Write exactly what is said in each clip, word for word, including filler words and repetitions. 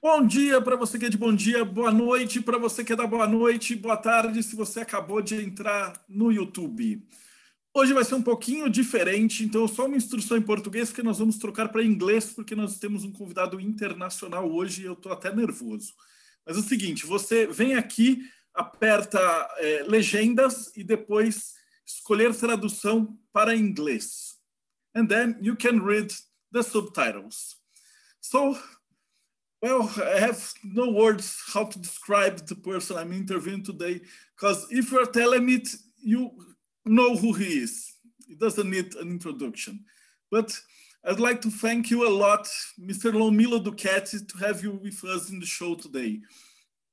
Bom dia para você que é de bom dia, boa noite para você que é da boa noite, boa tarde se você acabou de entrar no YouTube. Hoje vai ser um pouquinho diferente, então só uma instrução em português que nós vamos trocar para inglês, porque nós temos um convidado internacional hoje e eu estou até nervoso. Mas é o seguinte, você vem aqui, aperta é, legendas e depois escolher tradução para inglês. And then you can read the subtitles. So... Well, I have no words how to describe the person I'm interviewing today, because if you're telling it, you know who he is. It doesn't need an introduction. But I'd like to thank you a lot, Mister Lon Milo DuQuette, to have you with us in the show today.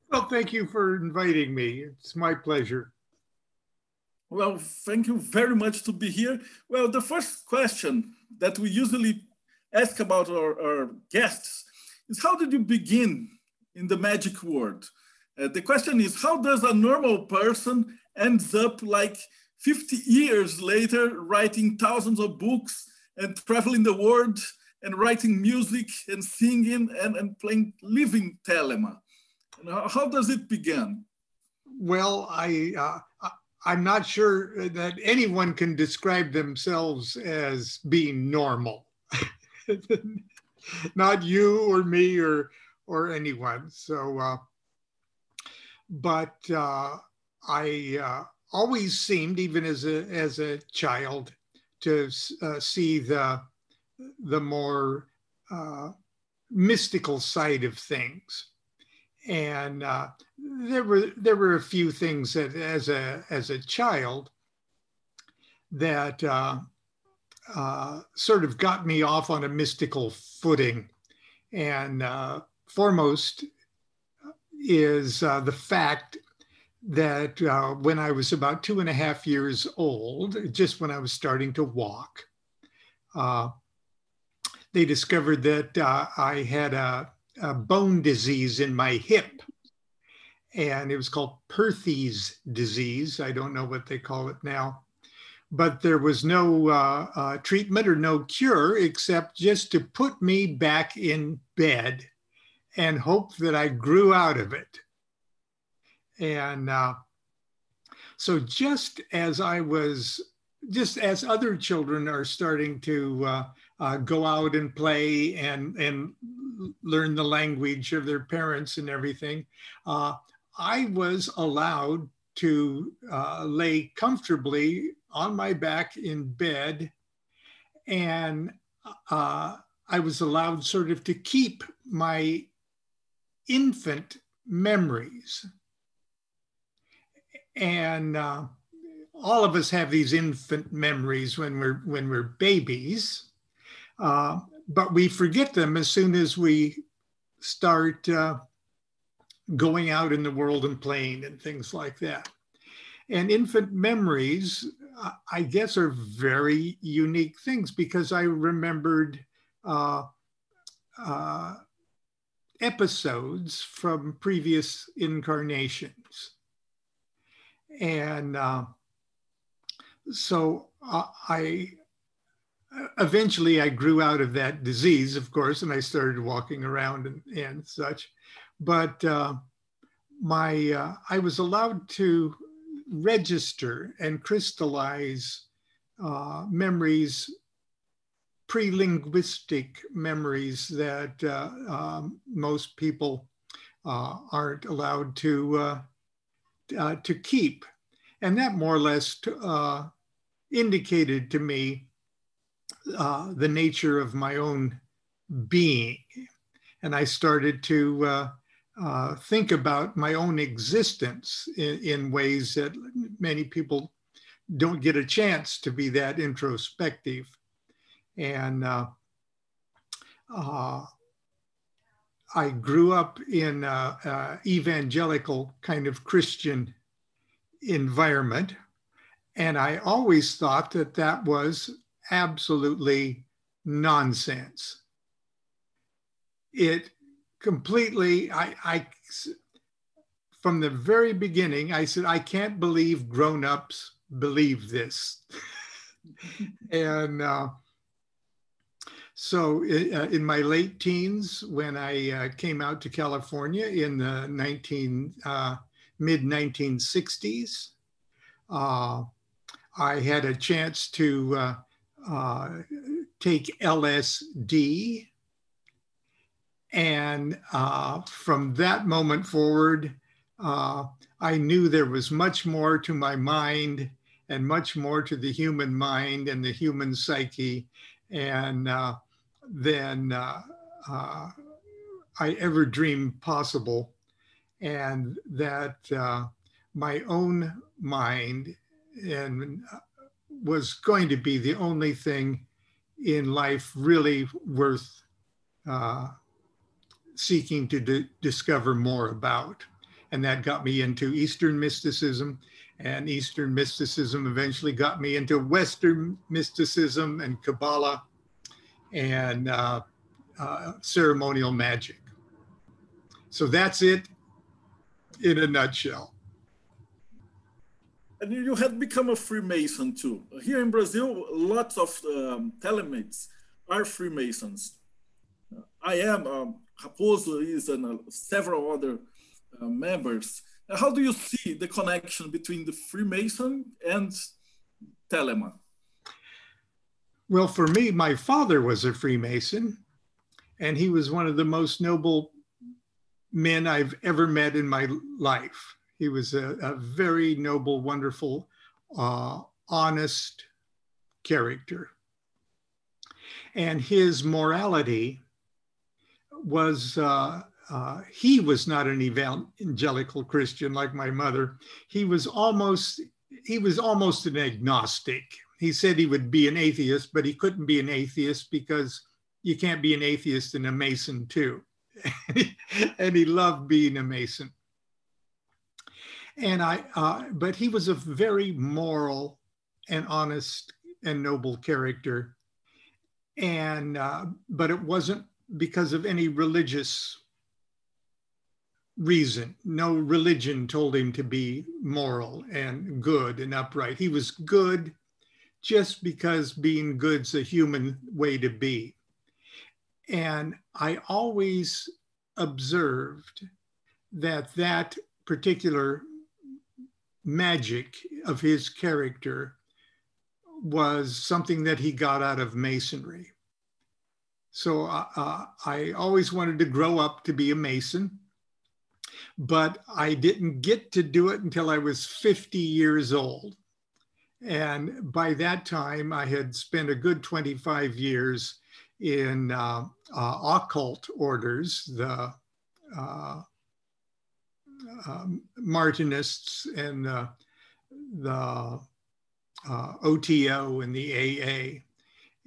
Well, thank you for inviting me. It's my pleasure. Well, thank you very much to be here. Well, the first question that we usually ask about our, our guests is how did you begin in the magic world? Uh, the question is, how does a normal person ends up like fifty years later writing thousands of books and traveling the world and writing music and singing and, and playing living Thelema? And how, how does it begin? Well, I, uh, I'm not sure that anyone can describe themselves as being normal. Not you or me or or anyone. So, uh, but uh, I uh, always seemed, even as a as a child, to uh, see the the more uh, mystical side of things. And uh, there were there were a few things that, as a as a child, that. Uh, Uh, sort of got me off on a mystical footing. And uh, foremost is uh, the fact that uh, when I was about two and a half years old, just when I was starting to walk, uh, they discovered that uh, I had a, a bone disease in my hip. And it was called Perthes disease. I don't know what they call it now. But there was no uh, uh, treatment or no cure except just to put me back in bed and hope that I grew out of it. And uh, so just as I was, just as other children are starting to uh, uh, go out and play and, and learn the language of their parents and everything, uh, I was allowed to uh, lay comfortably on my back in bed, and uh, I was allowed sort of to keep my infant memories. And uh, all of us have these infant memories when we're, when we're babies, uh, but we forget them as soon as we start uh, going out in the world and playing and things like that. And infant memories, I guess, are very unique things, because I remembered uh, uh, episodes from previous incarnations. And uh, so I, eventually I grew out of that disease, of course, and I started walking around and, and such. But uh, my, uh, I was allowed to register and crystallize uh, memories, pre-linguistic memories that uh, um, most people uh, aren't allowed to uh, uh, to keep. And that more or less uh, indicated to me uh, the nature of my own being. And I started to uh, Uh, think about my own existence in, in ways that many people don't get a chance to be that introspective. And uh, uh, I grew up in a, a evangelical kind of Christian environment. And I always thought that that was absolutely nonsense. It completely, I, I, from the very beginning, I said, I can't believe grown-ups believe this. and uh, So uh, in my late teens, when I uh, came out to California in the nineteen, uh, mid nineteen sixties, uh, I had a chance to uh, uh, take L S D. And uh, from that moment forward, uh, I knew there was much more to my mind and much more to the human mind and the human psyche and uh, than uh, uh, I ever dreamed possible. And that uh, my own mind and uh, was going to be the only thing in life really worth uh, seeking to d- discover more about. And that got me into Eastern mysticism, and Eastern mysticism eventually got me into Western mysticism and Kabbalah and uh, uh, ceremonial magic. So that's it in a nutshell. And you had become a Freemason too. Here in Brazil, lots of um, Thelemites are Freemasons. I am, um, Raposo is, and uh, several other uh, members. How do you see the connection between the Freemason and Thelema? Well, for me, my father was a Freemason, and he was one of the most noble men I've ever met in my life. He was a, a very noble, wonderful, uh, honest character. And his morality was, uh, uh, he was not an evangelical Christian like my mother. He was almost, he was almost an agnostic. He said he would be an atheist, but he couldn't be an atheist because you can't be an atheist and a Mason too. And he loved being a Mason. And I, uh, but he was a very moral and honest and noble character. And, uh, but it wasn't because of any religious reason. No religion told him to be moral and good and upright. He was good just because being good's a human way to be. And I always observed that that particular magic of his character was something that he got out of Masonry. So uh, I always wanted to grow up to be a Mason, but I didn't get to do it until I was fifty years old. And by that time, I had spent a good twenty-five years in uh, uh, occult orders, the uh, uh, Martinists and uh, the uh, O T O and the A A.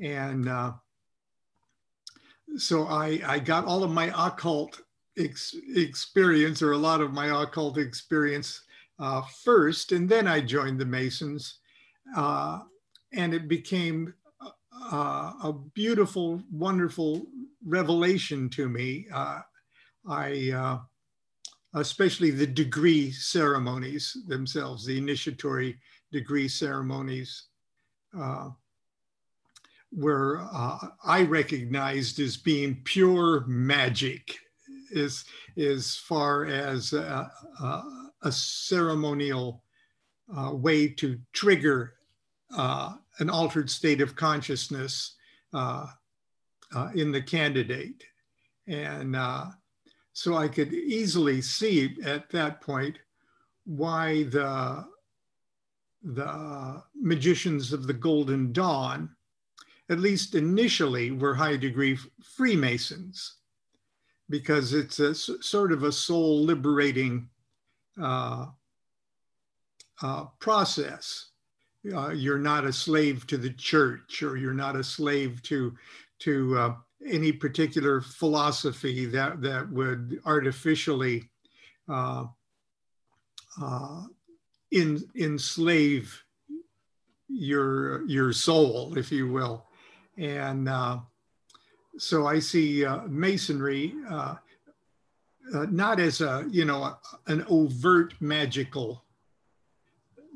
And uh, so I, I got all of my occult ex experience or a lot of my occult experience uh, first, and then I joined the Masons. Uh, and it became Uh, a beautiful, wonderful revelation to me. Uh, I, uh, especially the degree ceremonies themselves, the initiatory degree ceremonies uh, were, uh, I recognized as being pure magic as, as far as a, a, a ceremonial uh, way to trigger uh, an altered state of consciousness uh, uh, in the candidate. And uh, so I could easily see at that point why the, the magicians of the Golden Dawn, at least initially, were high degree Freemasons, because it's a sort of a soul liberating uh, uh, process. Uh, you're not a slave to the church, or you're not a slave to to uh, any particular philosophy that that would artificially uh, uh, in, enslave your your soul, if you will. And uh, so I see uh, Masonry uh, uh, not as a you know a, an overt magical.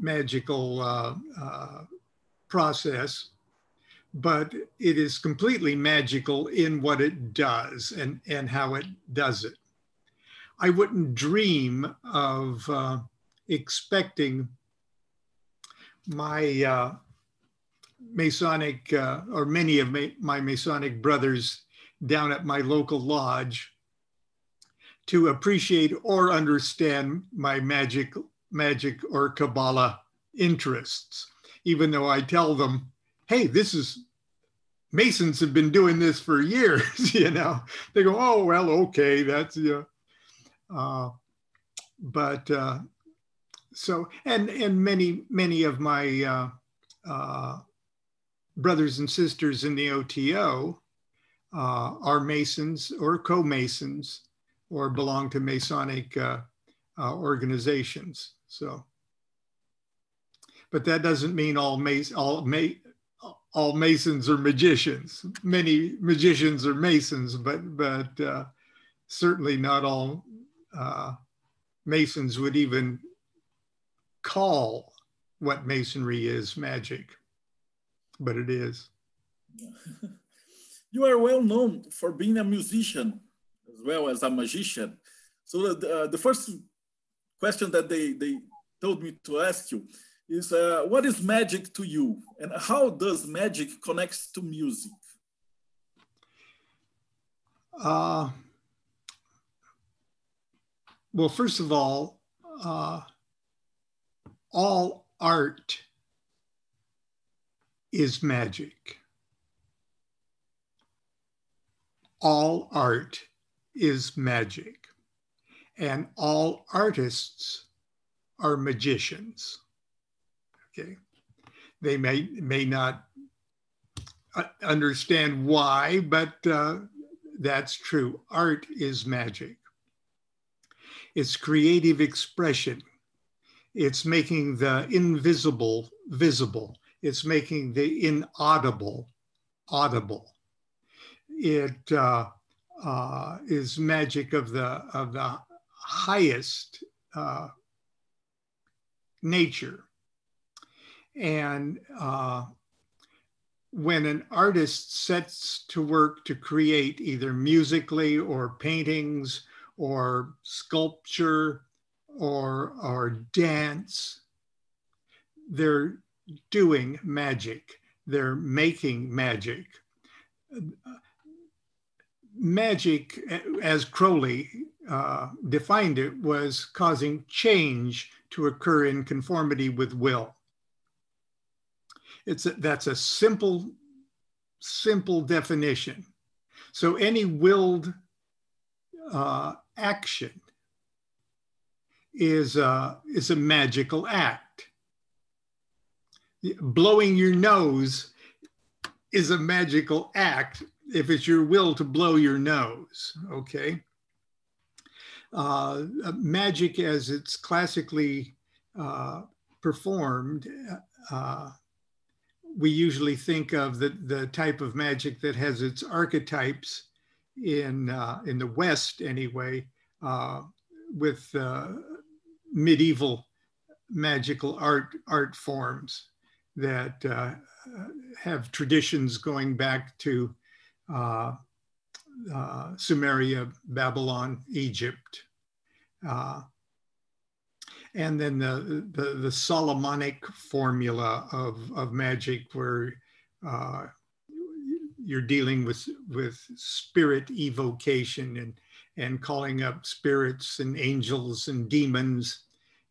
magical uh, uh, process, but it is completely magical in what it does and, and how it does it. I wouldn't dream of uh, expecting my uh, Masonic uh, or many of my, my Masonic brothers down at my local lodge to appreciate or understand my magic, magic or Kabbalah interests, even though I tell them, hey, this is, Masons have been doing this for years, you know. They go, oh, well, okay, that's, yeah. Uh, but, uh, so, and, and many, many of my uh, uh, brothers and sisters in the O T O uh, are Masons or co-Masons or belong to Masonic uh, uh, organizations, so. But that doesn't mean all Mas all Ma all Masons are magicians. Many magicians are Masons, but but uh, certainly not all uh, Masons would even call what Masonry is magic, but it is. You are well known for being a musician as well as a magician. So the, uh, the first question that they, they told me to ask you is uh, what is magic to you, and how does magic connect to music? Uh, well, first of all, uh, all art is magic. All art is magic, and all artists are magicians. Okay. They may, may not understand why, but uh, that's true. Art is magic. It's creative expression. It's making the invisible visible. It's making the inaudible audible. It uh, uh, is magic of the, of the highest uh, nature. And uh, when an artist sets to work to create either musically or paintings or sculpture or, or dance, they're doing magic. They're making magic. Magic, as Crowley uh, defined it, was causing change to occur in conformity with will. It's a, that's a simple, simple definition. So any willed uh, action is a, is a magical act. Blowing your nose is a magical act if it's your will to blow your nose, okay? Uh, magic as it's classically uh, performed, uh, we usually think of the, the type of magic that has its archetypes in, uh, in the West anyway, uh, with uh, medieval magical art, art forms that uh, have traditions going back to uh, uh, Sumeria, Babylon, Egypt. Uh, And then the, the, the Solomonic formula of, of magic, where uh, you're dealing with, with spirit evocation and, and calling up spirits and angels and demons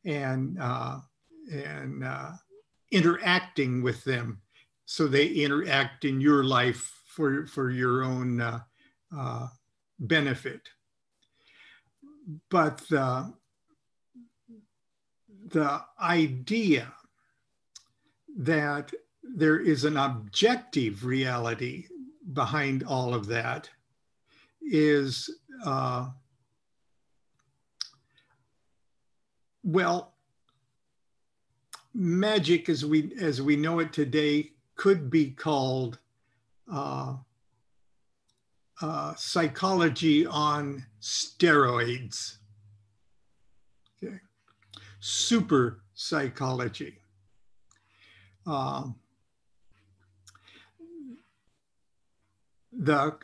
and, uh, and uh, interacting with them. So they interact in your life for, for your own uh, uh, benefit. But uh, the idea that there is an objective reality behind all of that is, uh, well, magic as we, as we know it today could be called uh, uh, psychology on steroids. Super psychology. Um, the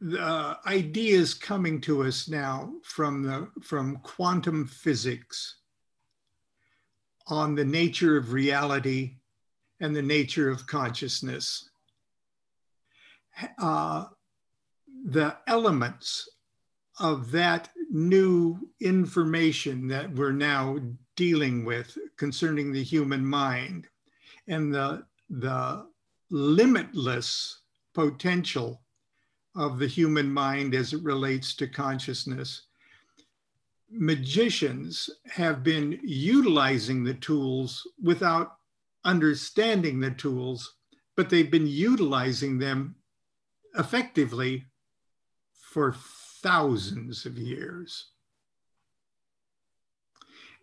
the ideas coming to us now from the from quantum physics on the nature of reality and the nature of consciousness. Uh, the elements of that new information that we're now dealing with concerning the human mind and the, the limitless potential of the human mind as it relates to consciousness. Magicians have been utilizing the tools without understanding the tools, but they've been utilizing them effectively for thousands of years.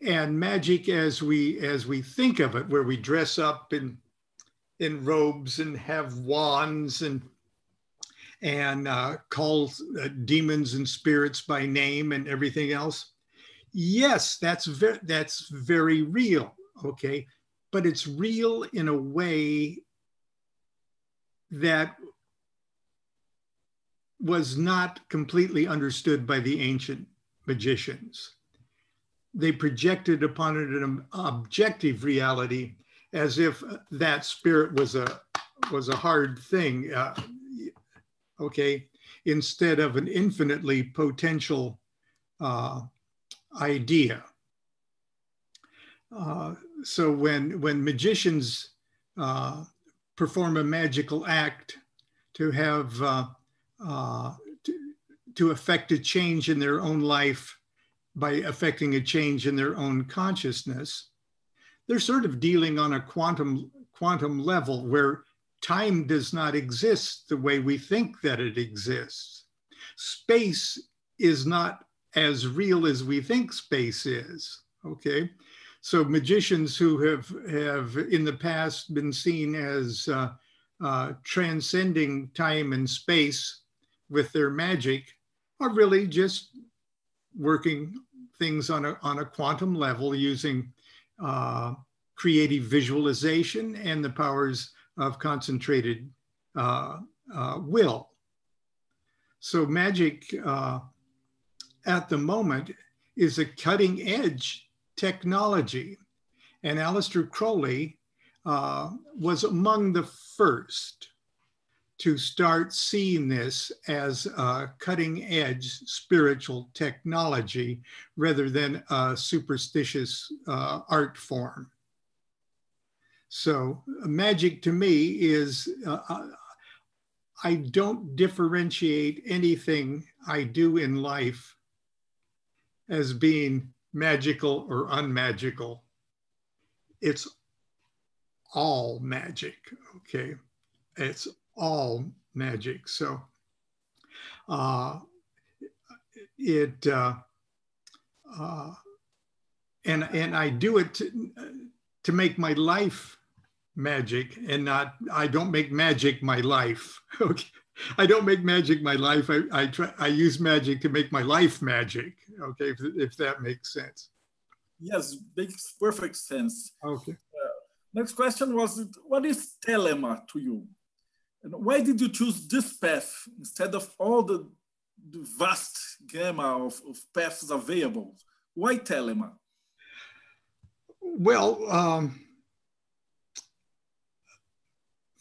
And magic, as we as we think of it, where we dress up in in robes and have wands and and uh, call uh, demons and spirits by name and everything else, yes, that's very that's very real, okay. But it's real in a way that was not completely understood by the ancient magicians. They projected upon it an objective reality as if that spirit was a, was a hard thing, uh, okay, instead of an infinitely potential uh, idea. Uh, so when, when magicians uh, perform a magical act to have, uh, uh, to, to affect a change in their own life by affecting a change in their own consciousness, they're sort of dealing on a quantum, quantum level where time does not exist the way we think that it exists. Space is not as real as we think space is, okay? So magicians who have, have in the past been seen as uh, uh, transcending time and space with their magic are really just working things on a, on a quantum level using uh, creative visualization and the powers of concentrated uh, uh, will. So magic uh, at the moment is a cutting edge technology. And Aleister Crowley uh, was among the first to start seeing this as a cutting edge spiritual technology rather than a superstitious uh, art form. So magic to me is, uh, I don't differentiate anything I do in life as being magical or unmagical. It's all magic, okay? It's all magic. So uh, it, uh, uh, and, and I do it to, to make my life magic and not, I don't make magic my life, okay? I don't make magic my life. I, I, try, I use magic to make my life magic, okay, if, if that makes sense. Yes, makes perfect sense. Okay. Uh, next question was, what is Thelema to you? And why did you choose this path instead of all the, the vast gamma of, of paths available? Why Thelema? Well, um,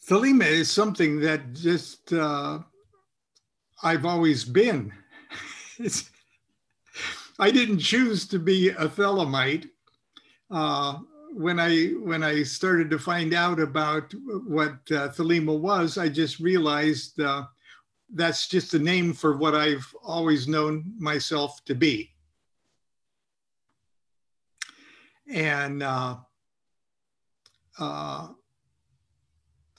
Thelema is something that just, uh, I've always been. It's, I didn't choose to be a Thelemite. Uh, when, I, when I started to find out about what uh, Thelema was, I just realized uh, that's just a name for what I've always known myself to be. And uh, uh,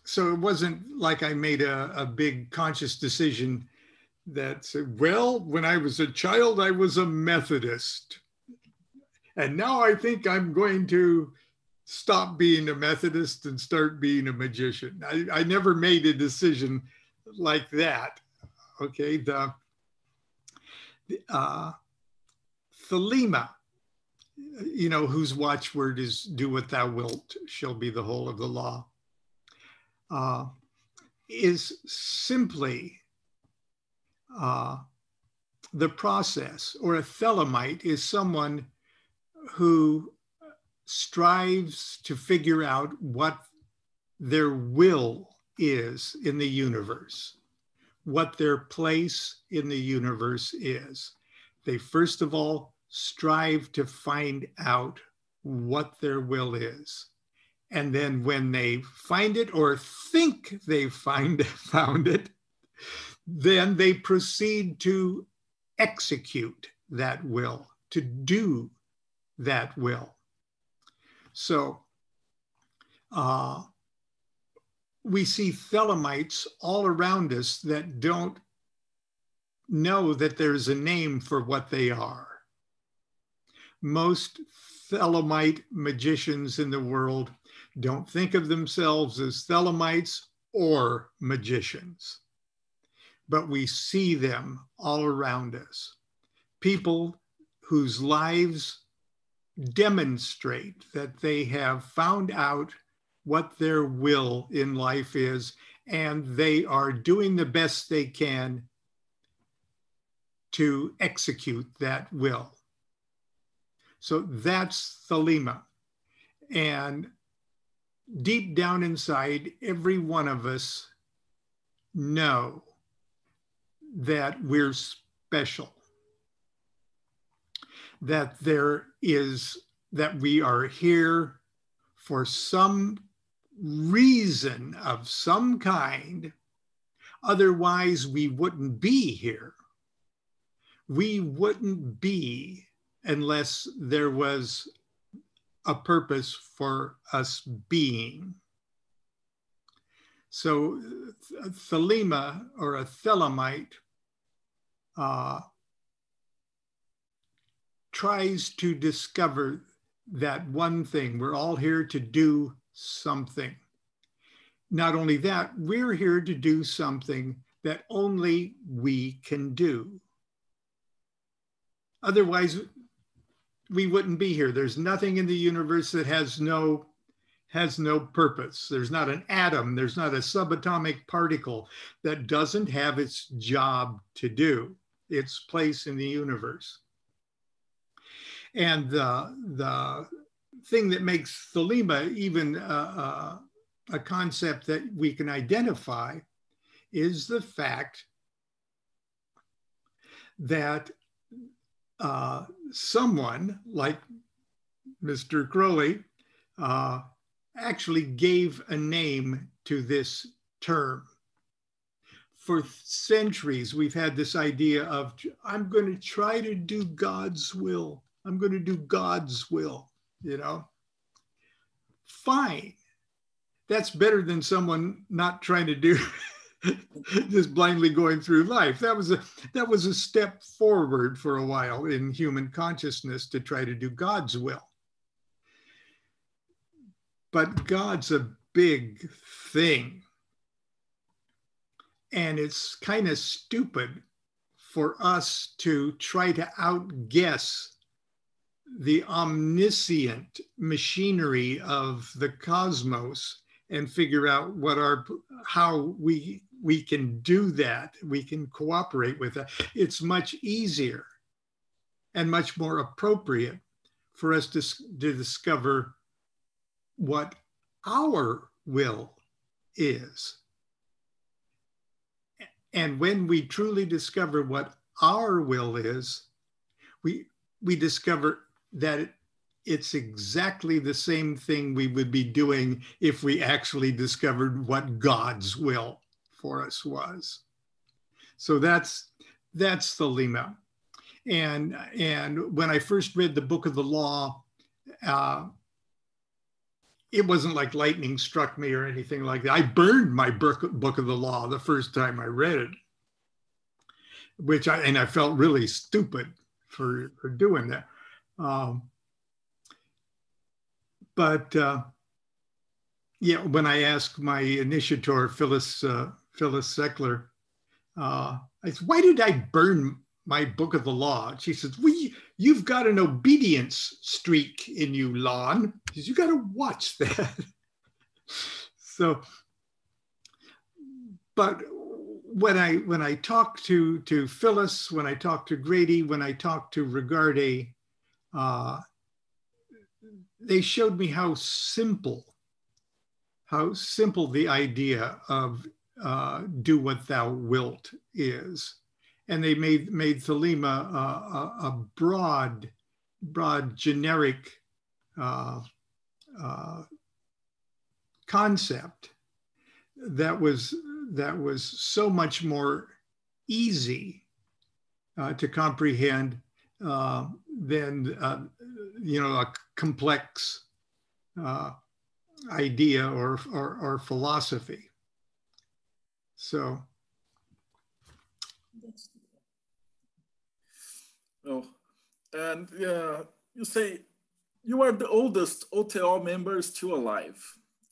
so it wasn't like I made a, a big conscious decision that said, well, when I was a child, I was a Methodist. And now I think I'm going to stop being a Methodist and start being a magician. I, I never made a decision like that, okay? The, the uh, Thelema, you know, whose watchword is do what thou wilt, shall be the whole of the law. uh, is simply uh, the process, or a Thelemite is someone who strives to figure out what their will is in the universe, what their place in the universe is. They first of all strive to find out what their will is. And then when they find it or think they find found it, then they proceed to execute that will, to do that will. So uh, we see Thelemites all around us that don't know that there's a name for what they are. Most Thelemite magicians in the world don't think of themselves as Thelemites or magicians, but we see them all around us. People whose lives demonstrate that they have found out what their will in life is, and they are doing the best they can to execute that will. So that's Thelema. And deep down inside, every one of us know that we're special, that there is, that we are here for some reason of some kind, otherwise we wouldn't be here. We wouldn't be unless there was a purpose for us being. So Thelema, or a Thelemite, uh, tries to discover that one thing. We're all here to do something. Not only that, we're here to do something that only we can do. Otherwise, we wouldn't be here. There's nothing in the universe that has no, has no purpose. There's not an atom, there's not a subatomic particle that doesn't have its job to do, its place in the universe. And the, the thing that makes Thelema even uh, uh, a concept that we can identify is the fact that Uh, someone like Mister Crowley uh, actually gave a name to this term. For centuries, we've had this idea of, I'm going to try to do God's will. I'm going to do God's will, you know. Fine. That's better than someone not trying to do just blindly going through life. That was a that was a step forward for a while in human consciousness, to try to do God's will. But God's a big thing. And it's kind of stupid for us to try to outguess the omniscient machinery of the cosmos and figure out what our, how we we can do that, we can cooperate with that. It's much easier and much more appropriate for us to, to discover what our will is. And when we truly discover what our will is, we, we discover that it, it's exactly the same thing we would be doing if we actually discovered what God's will for us was. So that's that's Thelema. And, and when I first read the Book of the Law, uh, it wasn't like lightning struck me or anything like that. I burned my book, book of the Law the first time I read it, which I, and I felt really stupid for, for doing that. Um, But uh, yeah, when I asked my initiator, Phyllis, uh, Phyllis Seckler, uh, I said, why did I burn my book of the law? And she says, well, you've got an obedience streak in you, Lon. She says, you got to watch that. So But when I when I talk to to Phyllis, when I talk to Grady, when I talk to Rigardi, uh, they showed me how simple, how simple the idea of uh, "do what thou wilt" is, and they made made Thelema uh, a, a broad, broad, generic uh, uh, concept that was that was so much more easy uh, to comprehend uh, than uh, you know a complex uh, idea or, or or philosophy. So. Oh, and uh, you say you are the oldest O T O member still alive,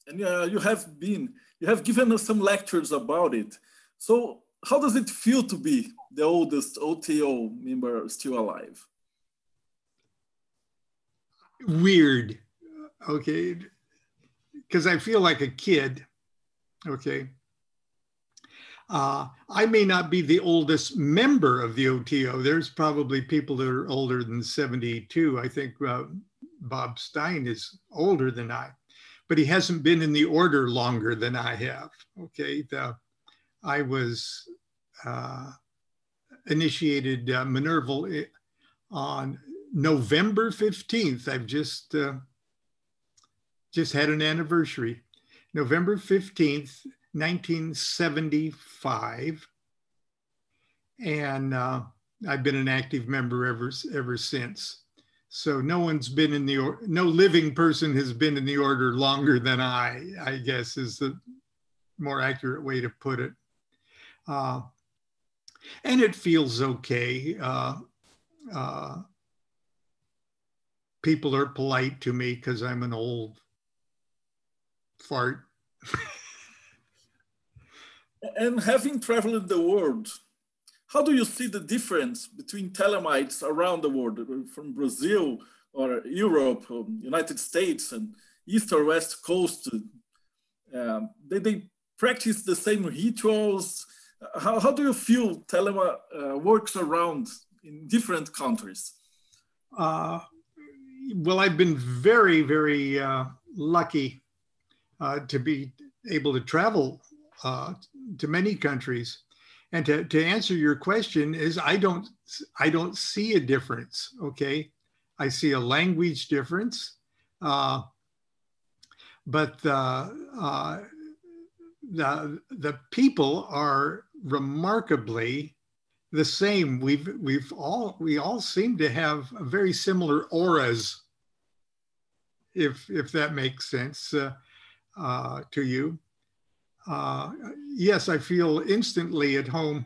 and uh, you have been, you have given us some lectures about it. So how does it feel to be the oldest O T O member still alive? Weird, okay, because I feel like a kid, okay. Uh, I may not be the oldest member of the O T O. There's probably people that are older than seventy-two. I think uh, Bob Stein is older than I, but he hasn't been in the order longer than I have. Okay, the, I was uh, initiated uh, Minerval on November fifteenth. I've just uh, just had an anniversary, November fifteenth. nineteen seventy-five, and uh, I've been an active member ever ever since. So no one's been in the or no living person has been in the order longer than I. I guess is the more accurate way to put it. Uh, and it feels okay. Uh, uh, people are polite to me because I'm an old fart. And having traveled the world, how do you see the difference between Thelemites around the world, from Brazil or Europe, or United States, and East or West Coast? Um, they, they practice the same rituals. How, how do you feel Thelema uh, works around in different countries? Uh, well, I've been very, very uh, lucky uh, to be able to travel Uh, to many countries, and to, to answer your question is I don't I don't see a difference. Okay, I see a language difference, uh, but uh, uh, the the people are remarkably the same. We've we've all we all seem to have very similar auras, if if that makes sense uh, uh, to you. Uh, yes, I feel instantly at home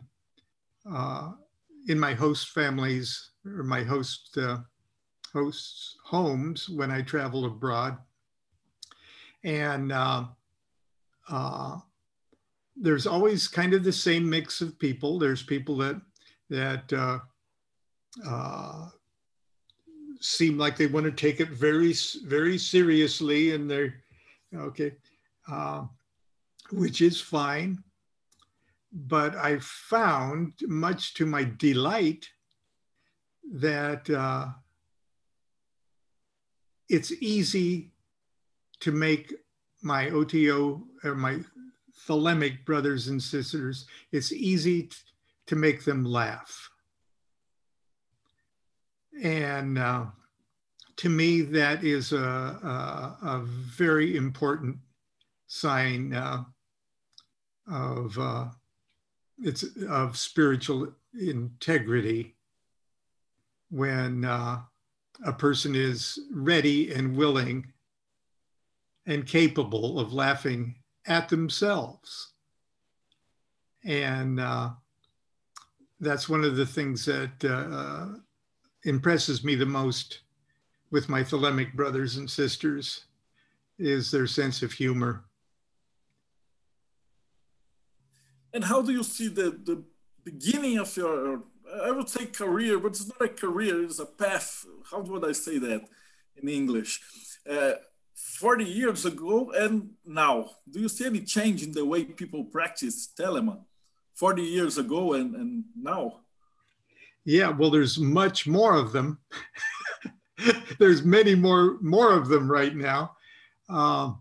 uh, in my host families or my host uh, hosts' homes when I travel abroad. And uh, uh, there's always kind of the same mix of people. There's people that that uh, uh, seem like they want to take it very, very seriously, and they're okay. Uh, which is fine, but I found, much to my delight, that uh, it's easy to make my O T O, or my Thelemic brothers and sisters, it's easy to make them laugh. And uh, to me, that is a, a, a very important sign uh, of uh, it's of spiritual integrity, when uh, a person is ready and willing and capable of laughing at themselves. And uh, that's one of the things that uh, impresses me the most with my Thelemic brothers and sisters, is their sense of humor. And how do you see the, the beginning of your, I would say career, but it's not a career, it's a path. How would I say that in English? Uh, forty years ago and now? Do you see any change in the way people practice Thelema forty years ago and, and now? Yeah, well, there's much more of them. There's many more, more of them right now. Uh,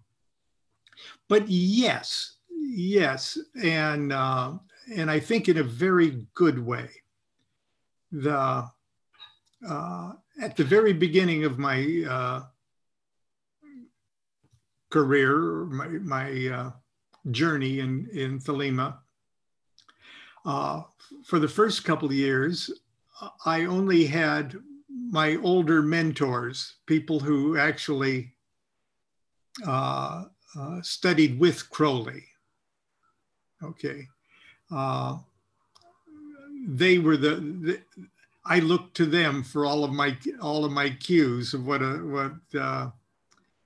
but yes, yes. And, uh, and I think in a very good way. The, uh, at the very beginning of my uh, career, my, my uh, journey in, in Thelema, uh, for the first couple of years, I only had my older mentors, people who actually uh, uh, studied with Crowley. Okay. Uh, they were the, the, I looked to them for all of my, all of my cues of what a, what uh,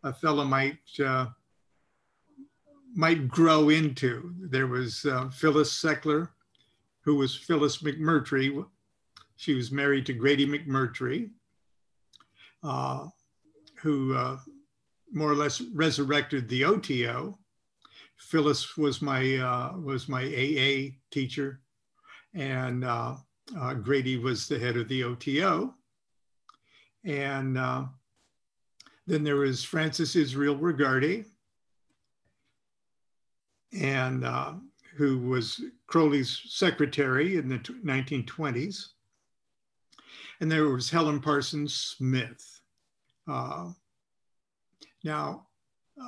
a Thelemite uh, might grow into. There was uh, Phyllis Seckler, who was Phyllis McMurtry. She was married to Grady McMurtry, uh, who uh, more or less resurrected the O T O. Phyllis was my uh, was my A A teacher, and uh, uh, Grady was the head of the O T O. And uh, then there was Francis Israel Rigardi, and uh, who was Crowley's secretary in the nineteen twenties. And there was Helen Parsons Smith. Uh, now,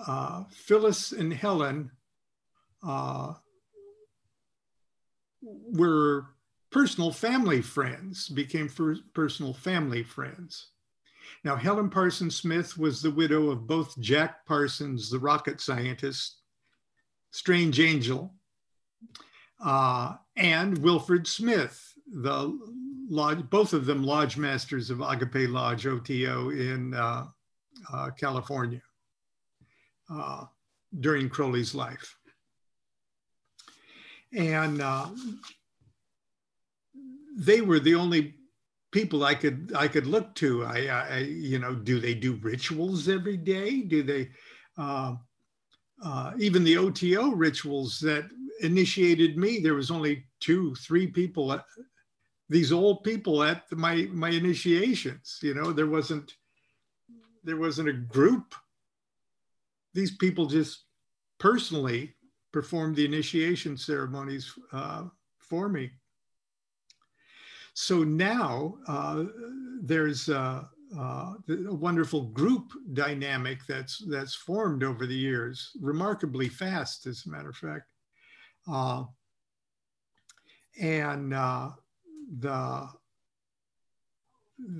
uh, Phyllis and Helen uh, were personal family friends, became personal family friends. Now, Helen Parsons Smith was the widow of both Jack Parsons, the rocket scientist, strange angel, uh, and Wilfred Smith, the Lodge, both of them lodge masters of Agape Lodge, O T O, in uh, uh, California uh, during Crowley's life. And uh, they were the only people I could I could look to. I, I you know, do they do rituals every day? Do they uh, uh, even the O T O rituals that initiated me? There was only two, three people. At, these old people at the, my, my initiations, you know, there wasn't, there wasn't a group. These people just personally performed the initiation ceremonies uh, for me. So now uh, there's a, a wonderful group dynamic that's, that's formed over the years, remarkably fast, as a matter of fact. Uh, and, uh, The,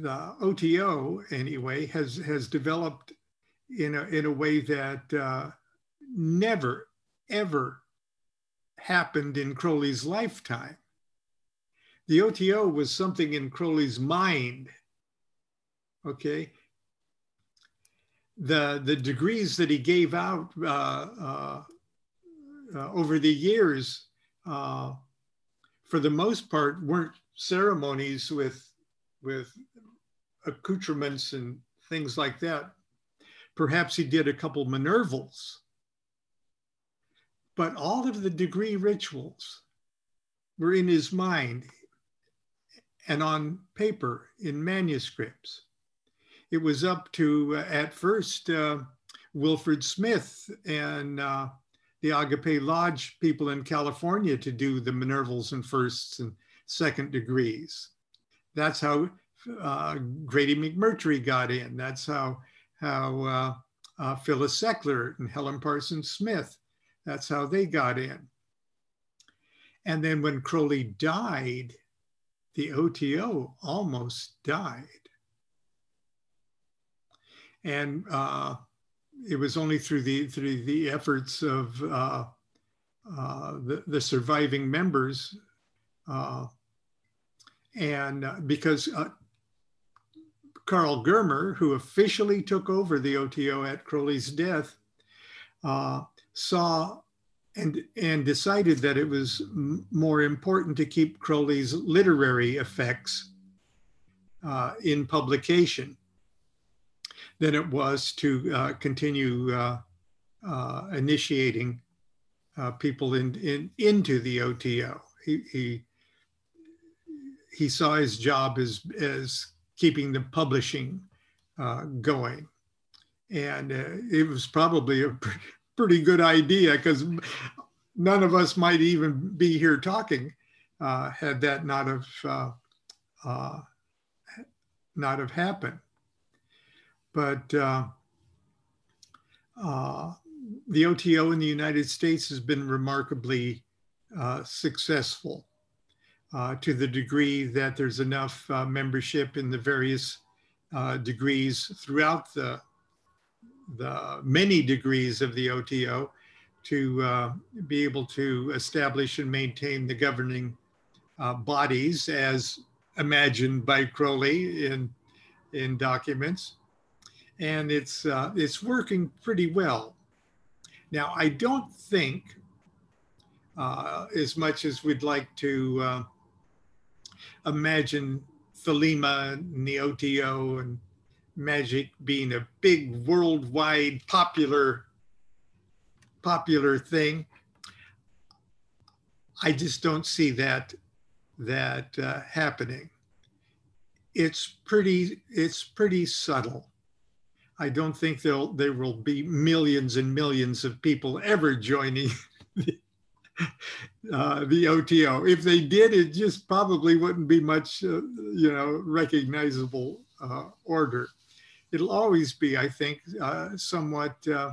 the O T O, anyway, has, has developed in a, in a way that uh, never, ever happened in Crowley's lifetime. The O T O was something in Crowley's mind, okay? The, the degrees that he gave out uh, uh, uh, over the years, uh, for the most part, weren't ceremonies with, with accoutrements and things like that. Perhaps he did a couple Minervals, but all of the degree rituals were in his mind and on paper in manuscripts. It was up to, uh, at first, uh, Wilfred Smith and uh, the Agape Lodge people in California to do the Minervals and firsts and second degrees. That's how uh, Grady McMurtry got in. That's how, how uh, uh, Phyllis Seckler and Helen Parsons Smith, that's how they got in. And then when Crowley died, the O T O almost died. And uh, it was only through the, through the efforts of uh, uh, the, the surviving members. Uh, and uh, because uh, Carl Germer, who officially took over the O T O at Crowley's death, uh, saw and, and decided that it was m more important to keep Crowley's literary effects uh, in publication than it was to uh, continue uh, uh, initiating uh, people in, in, into the O T O. He, he, he saw his job as, as keeping the publishing uh, going. And uh, it was probably a pr pretty good idea, because none of us might even be here talking uh, had that not have, uh, uh, not have happened. But uh, uh, the O T O in the United States has been remarkably uh, successful uh, to the degree that there's enough uh, membership in the various uh, degrees throughout the the many degrees of the O T O to uh, be able to establish and maintain the governing uh, bodies as imagined by Crowley in, in documents. And it's, uh, it's working pretty well. Now, I don't think, uh, as much as we'd like to uh, imagine Thelema and the O T O and magic being a big worldwide popular popular thing, I just don't see that that uh, happening. It's pretty it's pretty subtle. I don't think there'll there will be millions and millions of people ever joining the, uh, the O T O. If they did, it just probably wouldn't be much uh, you know recognizable uh, order. It'll always be, I think, uh, somewhat uh,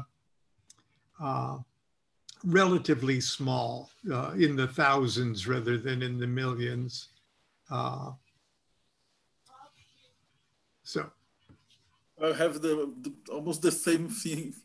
uh, relatively small, uh, in the thousands rather than in the millions. Uh, so. I have the, the almost the same thing.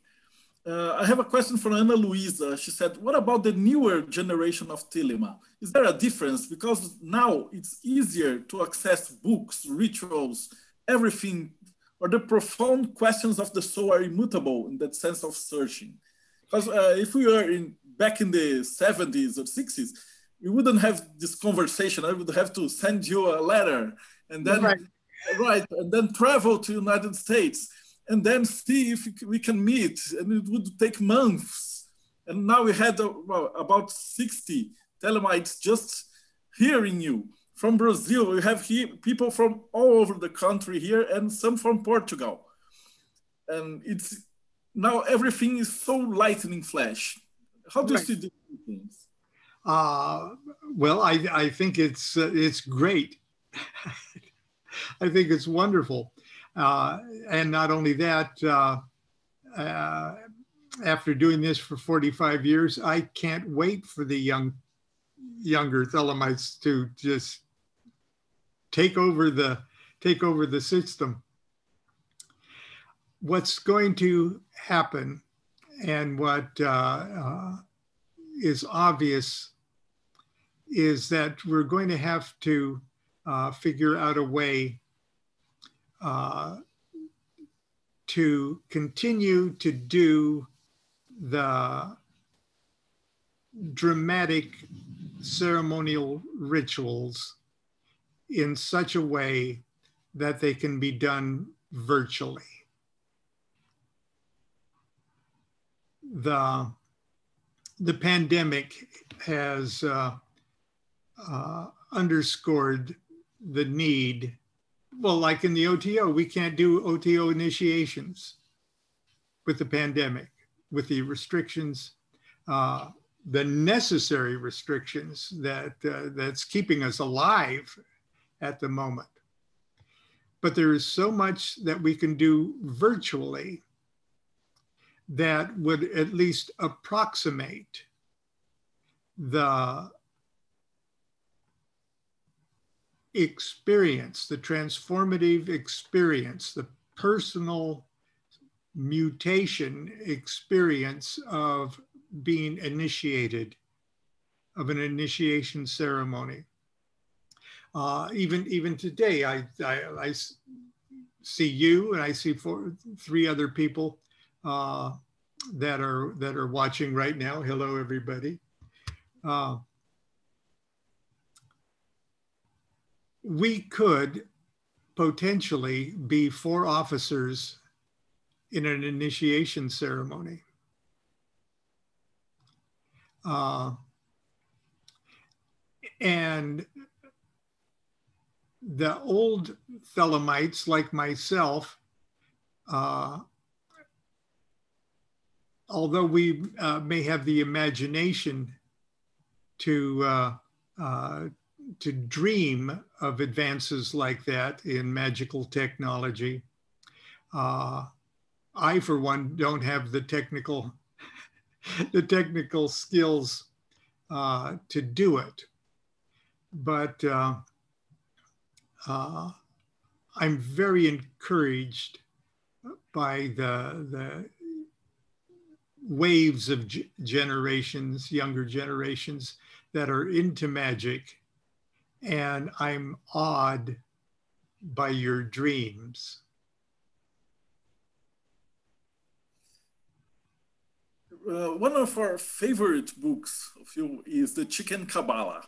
Uh, I have a question for Ana Luisa. She said, what about the newer generation of Thelema? Is there a difference? Because now it's easier to access books, rituals, everything, or the profound questions of the soul are immutable in that sense of searching. Because uh, if we were in, back in the seventies or sixties, we wouldn't have this conversation. I would have to send you a letter and then right. write and then travel to United States and then see if we can meet. And it would take months. And now we had uh, well, about sixty Thelemites just hearing you. From Brazil, we have here, people from all over the country here, and some from Portugal. And it's now everything is so lightning flash. How do right. you see these things? Uh, well, I, I think it's, uh, it's great. I think it's wonderful. Uh, and not only that, uh, uh, after doing this for forty-five years, I can't wait for the young, younger Thelemites to just take over the take over the system. What's going to happen, and what uh, uh, is obvious, is that we're going to have to uh, figure out a way uh, to continue to do the dramatic ceremonial rituals in such a way that they can be done virtually. The, the pandemic has uh, uh, underscored the need. Well, like in the O T O, we can't do O T O initiations with the pandemic, with the restrictions, uh, the necessary restrictions that uh, that's keeping us alive at the moment. But there is so much that we can do virtually that would at least approximate the experience, the transformative experience, the personal mutation experience of being initiated, of an initiation ceremony. Uh, even even today, I, I, I see you, and I see four, three other people uh, that are that are watching right now. Hello, everybody. Uh, we could potentially be four officers in an initiation ceremony. Uh, and the old Thelemites, like myself, uh, although we uh, may have the imagination to uh, uh, to dream of advances like that in magical technology, uh, I, for one, don't have the technical the technical skills uh, to do it. But uh, uh, I'm very encouraged by the the waves of generations, younger generations that are into magic. And I'm awed by your dreams. Uh, one of our favorite books of you is the Chicken Qabalah.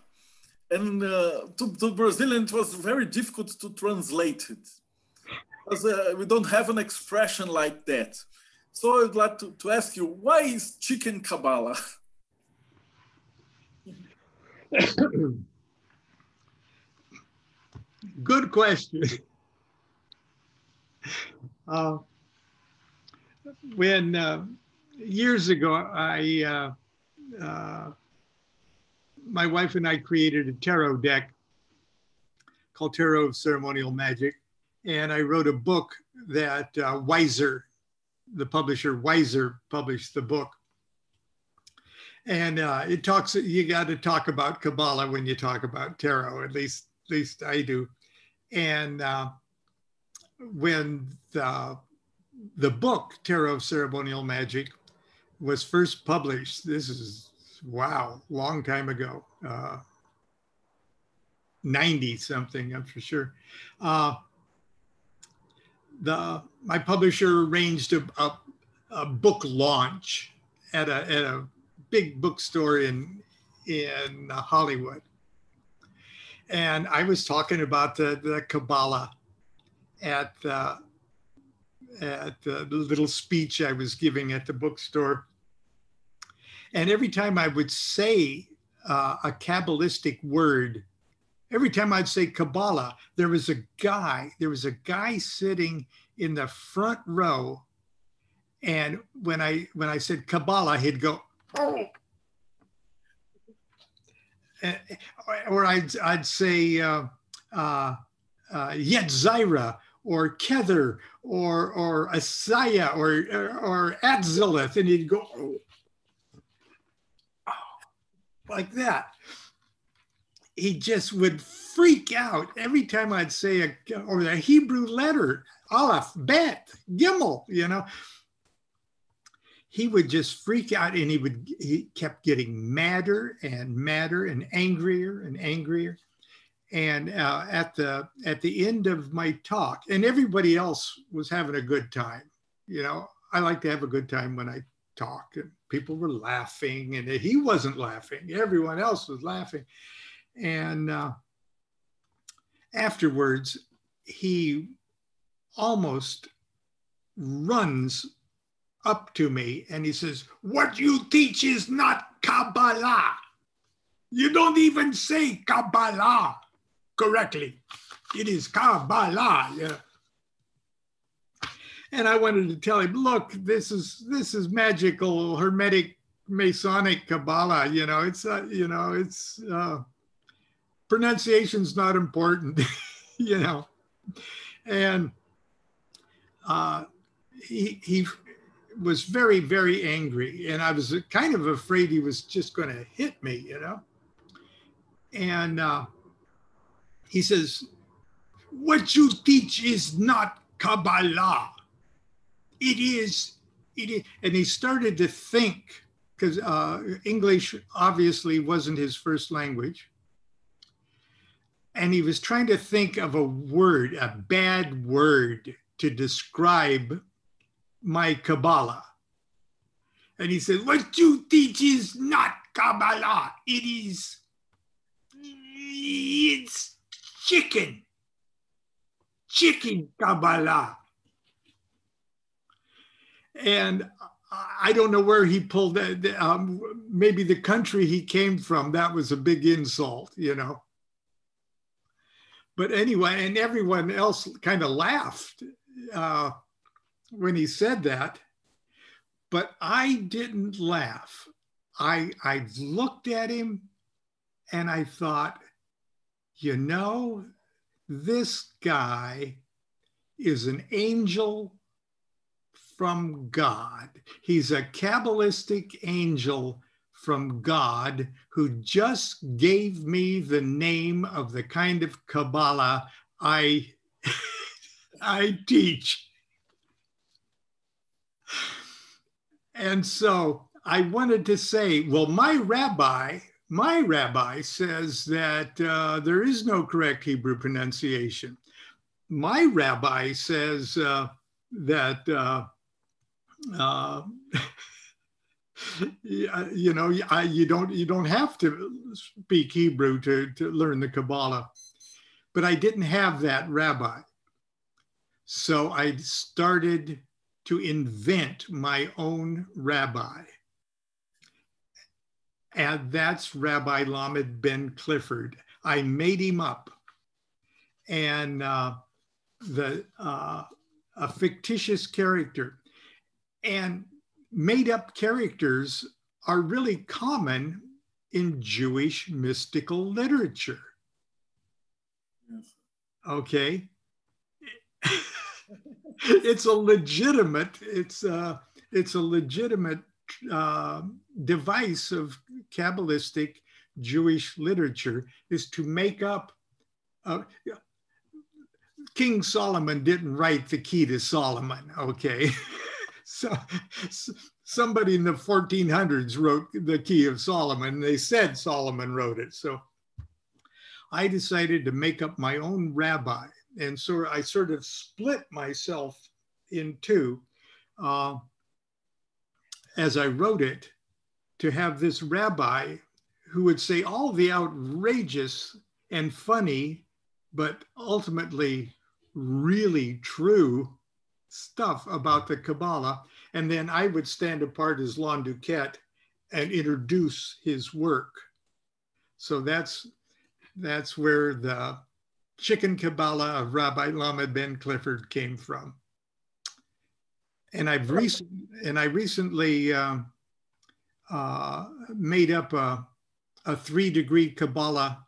And uh, to, to Brazilian, it was very difficult to translate it, because uh, we don't have an expression like that. So I'd like to, to ask you, why is Chicken Qabalah? Good question. Uh, when uh, years ago, I, uh, uh, my wife and I created a tarot deck called Tarot of Ceremonial Magic, and I wrote a book that uh, Weiser, the publisher Weiser, published the book. And uh, it talks, you got to talk about Kabbalah when you talk about tarot, at least at least I do. And uh, when the, the book, Tarot of Ceremonial Magic, was first published, this is, wow, long time ago, uh, ninety something, I'm for sure. Uh, the, my publisher arranged a, a, a book launch at a, at a big bookstore in, in Hollywood. And I was talking about the, the Kabbalah at, uh, at the little speech I was giving at the bookstore. And every time I would say uh, a Kabbalistic word, every time I'd say Kabbalah, there was a guy, there was a guy sitting in the front row. And when I, when I said Kabbalah, he'd go, oh. Or I'd, I'd say uh, uh, uh, Yetzirah or Kether or, or Asaya or, or, or Atzilith, and he'd go, oh. Oh. Like that. He just would freak out every time I'd say a, or a Hebrew letter, Aleph, Bet, Gimel, you know. He would just freak out, and he would, he kept getting madder and madder and angrier and angrier. And uh, at the, at the end of my talk, and everybody else was having a good time. You know, I like to have a good time when I talk, and people were laughing, and he wasn't laughing. Everyone else was laughing. And uh, afterwards, he almost runs up to me and he says, what you teach is not Kabbalah. You don't even say Kabbalah correctly. It is Kabbalah. Yeah. And I wanted to tell him, look, this is this is magical, hermetic, Masonic Kabbalah. You know, it's uh, you know, it's uh, pronunciation's not important. You know, and uh, he he. was very, very angry. And I was kind of afraid he was just going to hit me, you know? And uh, he says, what you teach is not Kabbalah. It is, it is. And he started to think, because uh, English obviously wasn't his first language. And he was trying to think of a word, a bad word to describe my Kabbalah. And he said, what you teach is not Kabbalah. It is, it's chicken. Chicken Qabalah. And I don't know where he pulled that. Um, maybe the country he came from, that was a big insult, you know. But anyway, and everyone else kind of laughed uh, when he said that. But I didn't laugh. I, I looked at him and I thought, you know, this guy is an angel from God. He's a Kabbalistic angel from God who just gave me the name of the kind of Kabbalah I, I teach. And so I wanted to say, well, my rabbi, my rabbi says that uh, there is no correct Hebrew pronunciation. My rabbi says uh, that, uh, uh, you know, I, you don't you don't have to speak Hebrew to, to learn the Kabbalah. But I didn't have that rabbi. So I started to invent my own rabbi. And that's Rabbi Lamed Ben Clifford. I made him up. And uh, the uh, a fictitious character. And made up characters are really common in Jewish mystical literature. Yes. Okay. It's a legitimate, it's a, it's a legitimate uh, device of Kabbalistic Jewish literature is to make up. Uh, King Solomon didn't write the Key to Solomon, okay? So somebody in the fourteen hundreds wrote the Key of Solomon. They said Solomon wrote it. So I decided to make up my own rabbi. And so I sort of split myself in two uh, as I wrote it to have this rabbi who would say all the outrageous and funny, but ultimately really true stuff about the Kabbalah. And then I would stand apart as Lon DuQuette and introduce his work. So that's, that's where the Chicken Qabalah of Rabbi Lamed Ben Clifford came from. And I've recent, and I recently uh, uh, made up a, a three degree Kabbalah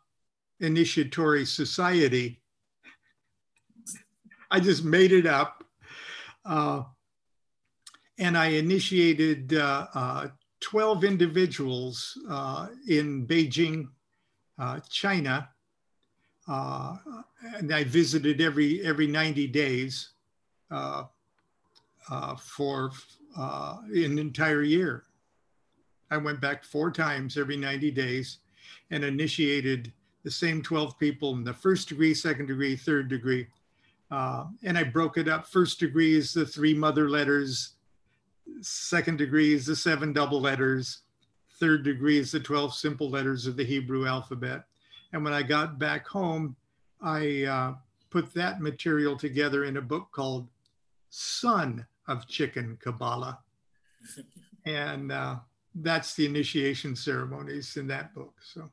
initiatory society. I just made it up. Uh, and I initiated uh, uh, twelve individuals uh, in Beijing, uh, China. Uh, and I visited every, every ninety days uh, uh, for uh, an entire year. I went back four times every ninety days and initiated the same twelve people in the first degree, second degree, third degree. Uh, and I broke it up. First degree is the three mother letters. Second degree is the seven double letters. Third degree is the twelve simple letters of the Hebrew alphabet. And when I got back home, I uh, put that material together in a book called Son of Chicken Qabalah. And uh, that's the initiation ceremonies in that book. So.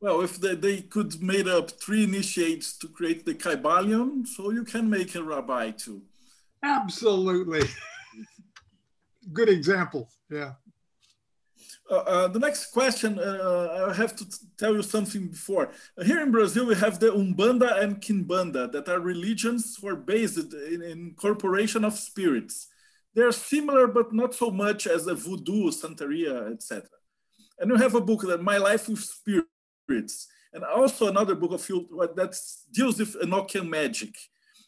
Well, if they, they could made up three initiates to create the Kabbalion, so you can make a rabbi too. Absolutely. Good example, yeah. Uh, uh, the next question, uh, I have to tell you something before. Here in Brazil, we have the Umbanda and Quimbanda that are religions who are based in incorporation of spirits. They're similar, but not so much as a voodoo, Santeria, et cetera. And you have a book that My Life with Spirits. And also another book of you that deals with Enochian magic.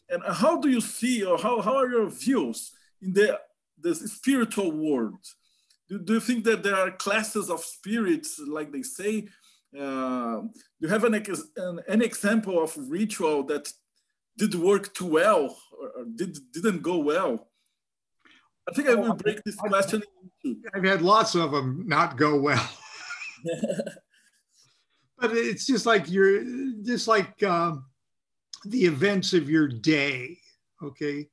And how do you see, or how, how are your views in the, the spiritual world? Do, do you think that there are classes of spirits, like they say? Uh, do you have an, an, an example of ritual that did work too well, or, or did, didn't go well? I think I will break this question into two. I've had lots of them not go well. But it's just like you're just like uh, the events of your day, okay?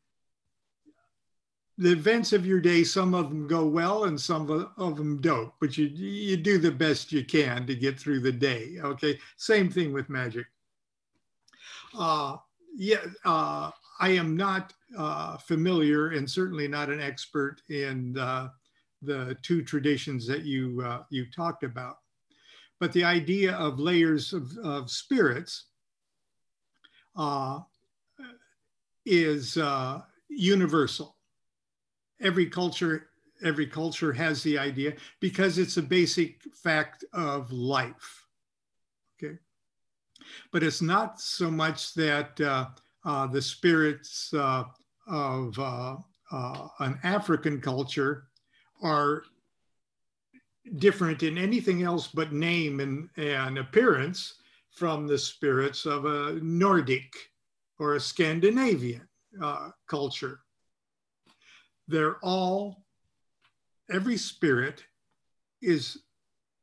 the events of your day, some of them go well and some of them don't, but you, you do the best you can to get through the day, okay? Same thing with magic. Uh, yeah, uh, I am not uh, familiar and certainly not an expert in uh, the two traditions that you, uh, you talked about, but the idea of layers of, of spirits uh, is uh, universal. Every culture, every culture has the idea because it's a basic fact of life, okay? But it's not so much that uh, uh, the spirits uh, of uh, uh, an African culture are different in anything else but name and, and appearance from the spirits of a Nordic or a Scandinavian uh, culture. They're all, every spirit is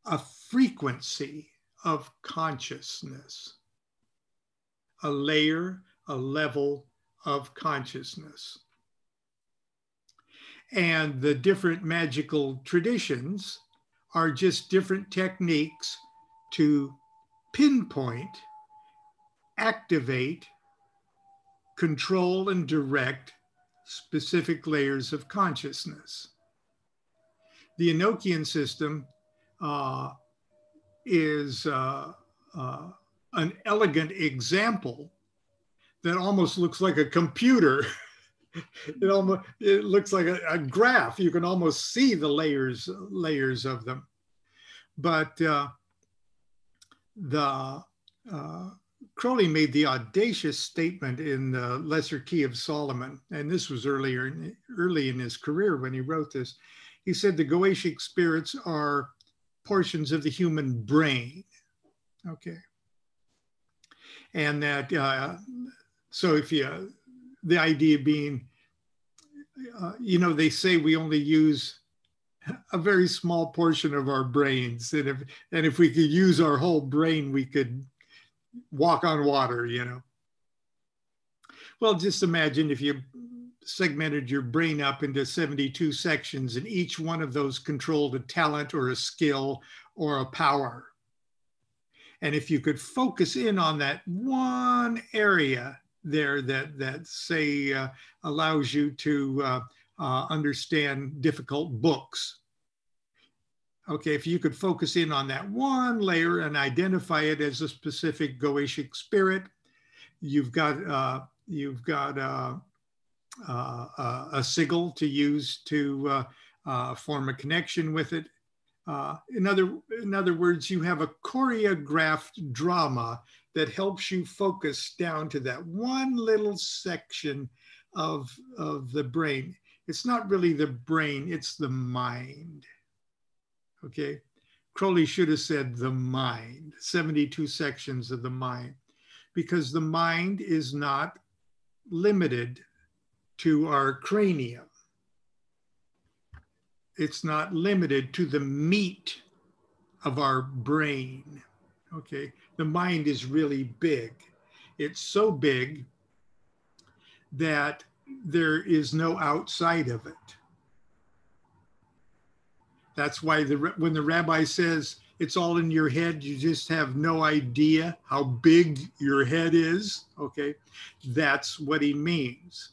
a frequency of consciousness, a layer, a level of consciousness. And the different magical traditions are just different techniques to pinpoint, activate, control, and direct specific layers of consciousness. The Enochian system uh, is uh, uh, an elegant example that almost looks like a computer. it, almost, it looks like a, a graph. You can almost see the layers, layers of them. But uh, the uh, Crowley made the audacious statement in the Lesser Key of Solomon, and this was earlier in, early in his career when he wrote this. He said the Goetic spirits are portions of the human brain, okay? And that, uh, so if you, the idea being, uh, you know, they say we only use a very small portion of our brains, and if, and if we could use our whole brain, we could walk on water, you know. Well, just imagine if you segmented your brain up into seventy-two sections and each one of those controlled a talent or a skill or a power. And if you could focus in on that one area there that, that say, uh, allows you to uh, uh, understand difficult books. Okay, if you could focus in on that one layer and identify it as a specific Goetic spirit, you've got uh, you've got uh, uh, a sigil to use to uh, uh, form a connection with it. Uh, in other in other words, you have a choreographed drama that helps you focus down to that one little section of of the brain. It's not really the brain; it's the mind. Okay, Crowley should have said the mind, seventy-two sections of the mind, because the mind is not limited to our cranium. It's not limited to the meat of our brain, okay? The mind is really big. It's so big that there is no outside of it. That's why the, when the rabbi says it's all in your head, you just have no idea how big your head is, okay? That's what he means.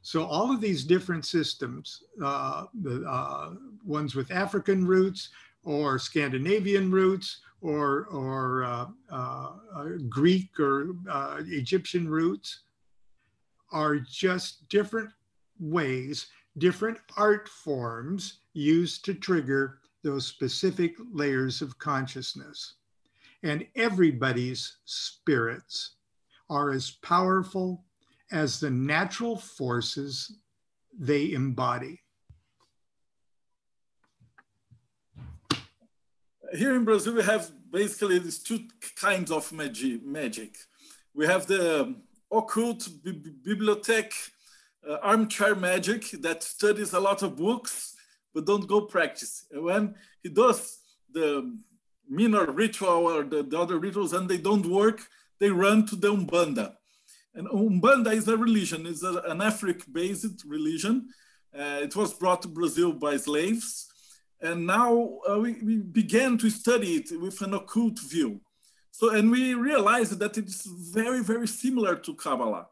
So all of these different systems, uh, the uh, ones with African roots or Scandinavian roots or, or uh, uh, Greek or uh, Egyptian roots, are just different ways, different art forms used to trigger those specific layers of consciousness. And everybody's spirits are as powerful as the natural forces they embody. Here in Brazil, we have basically these two kinds of magi magic. We have the occult bibliothèque, uh, armchair magic that studies a lot of books but don't go practice. And when he does the minor ritual or the, the other rituals and they don't work, they run to the Umbanda. And Umbanda is a religion, it's a, an African-based religion Uh, it was brought to Brazil by slaves. And now uh, we, we began to study it with an occult view. So, and we realized that it's very, very similar to Kabbalah,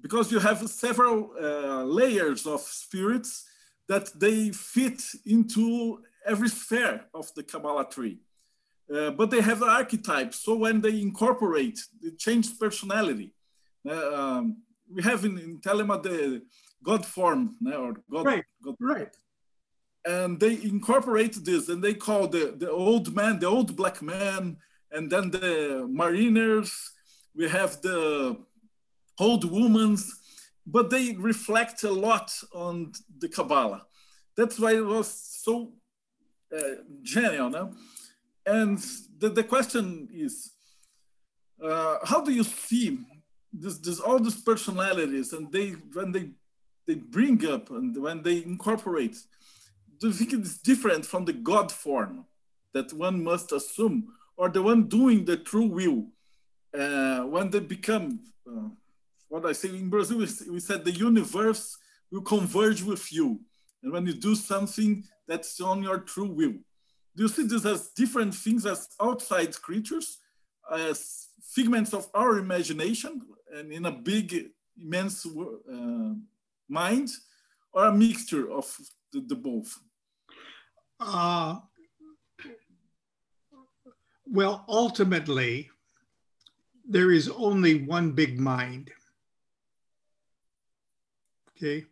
because you have several uh, layers of spirits that they fit into every sphere of the Kabbalah tree. Uh, but they have archetypes, so when they incorporate, it changes personality. Uh, um, we have in, in Thelema the God form, or God, right. God right. And they incorporate this, and they call the, the old man, the old black man, and then the mariners, we have the old women, but they reflect a lot on the Kabbalah. That's why it was so uh, genial. No? And the, the question is, uh, how do you see this, this, all these personalities, and they when they, they bring up and when they incorporate, do you think it's different from the God form that one must assume, or the one doing the true will? Uh, when they become, uh, what I say in Brazil, we said the universe will converge with you. And when you do something that's on your true will. Do you see this as different things, as outside creatures, as figments of our imagination and in a big, immense uh, mind, or a mixture of the, the both? Uh, well, ultimately, there is only one big mind, okay?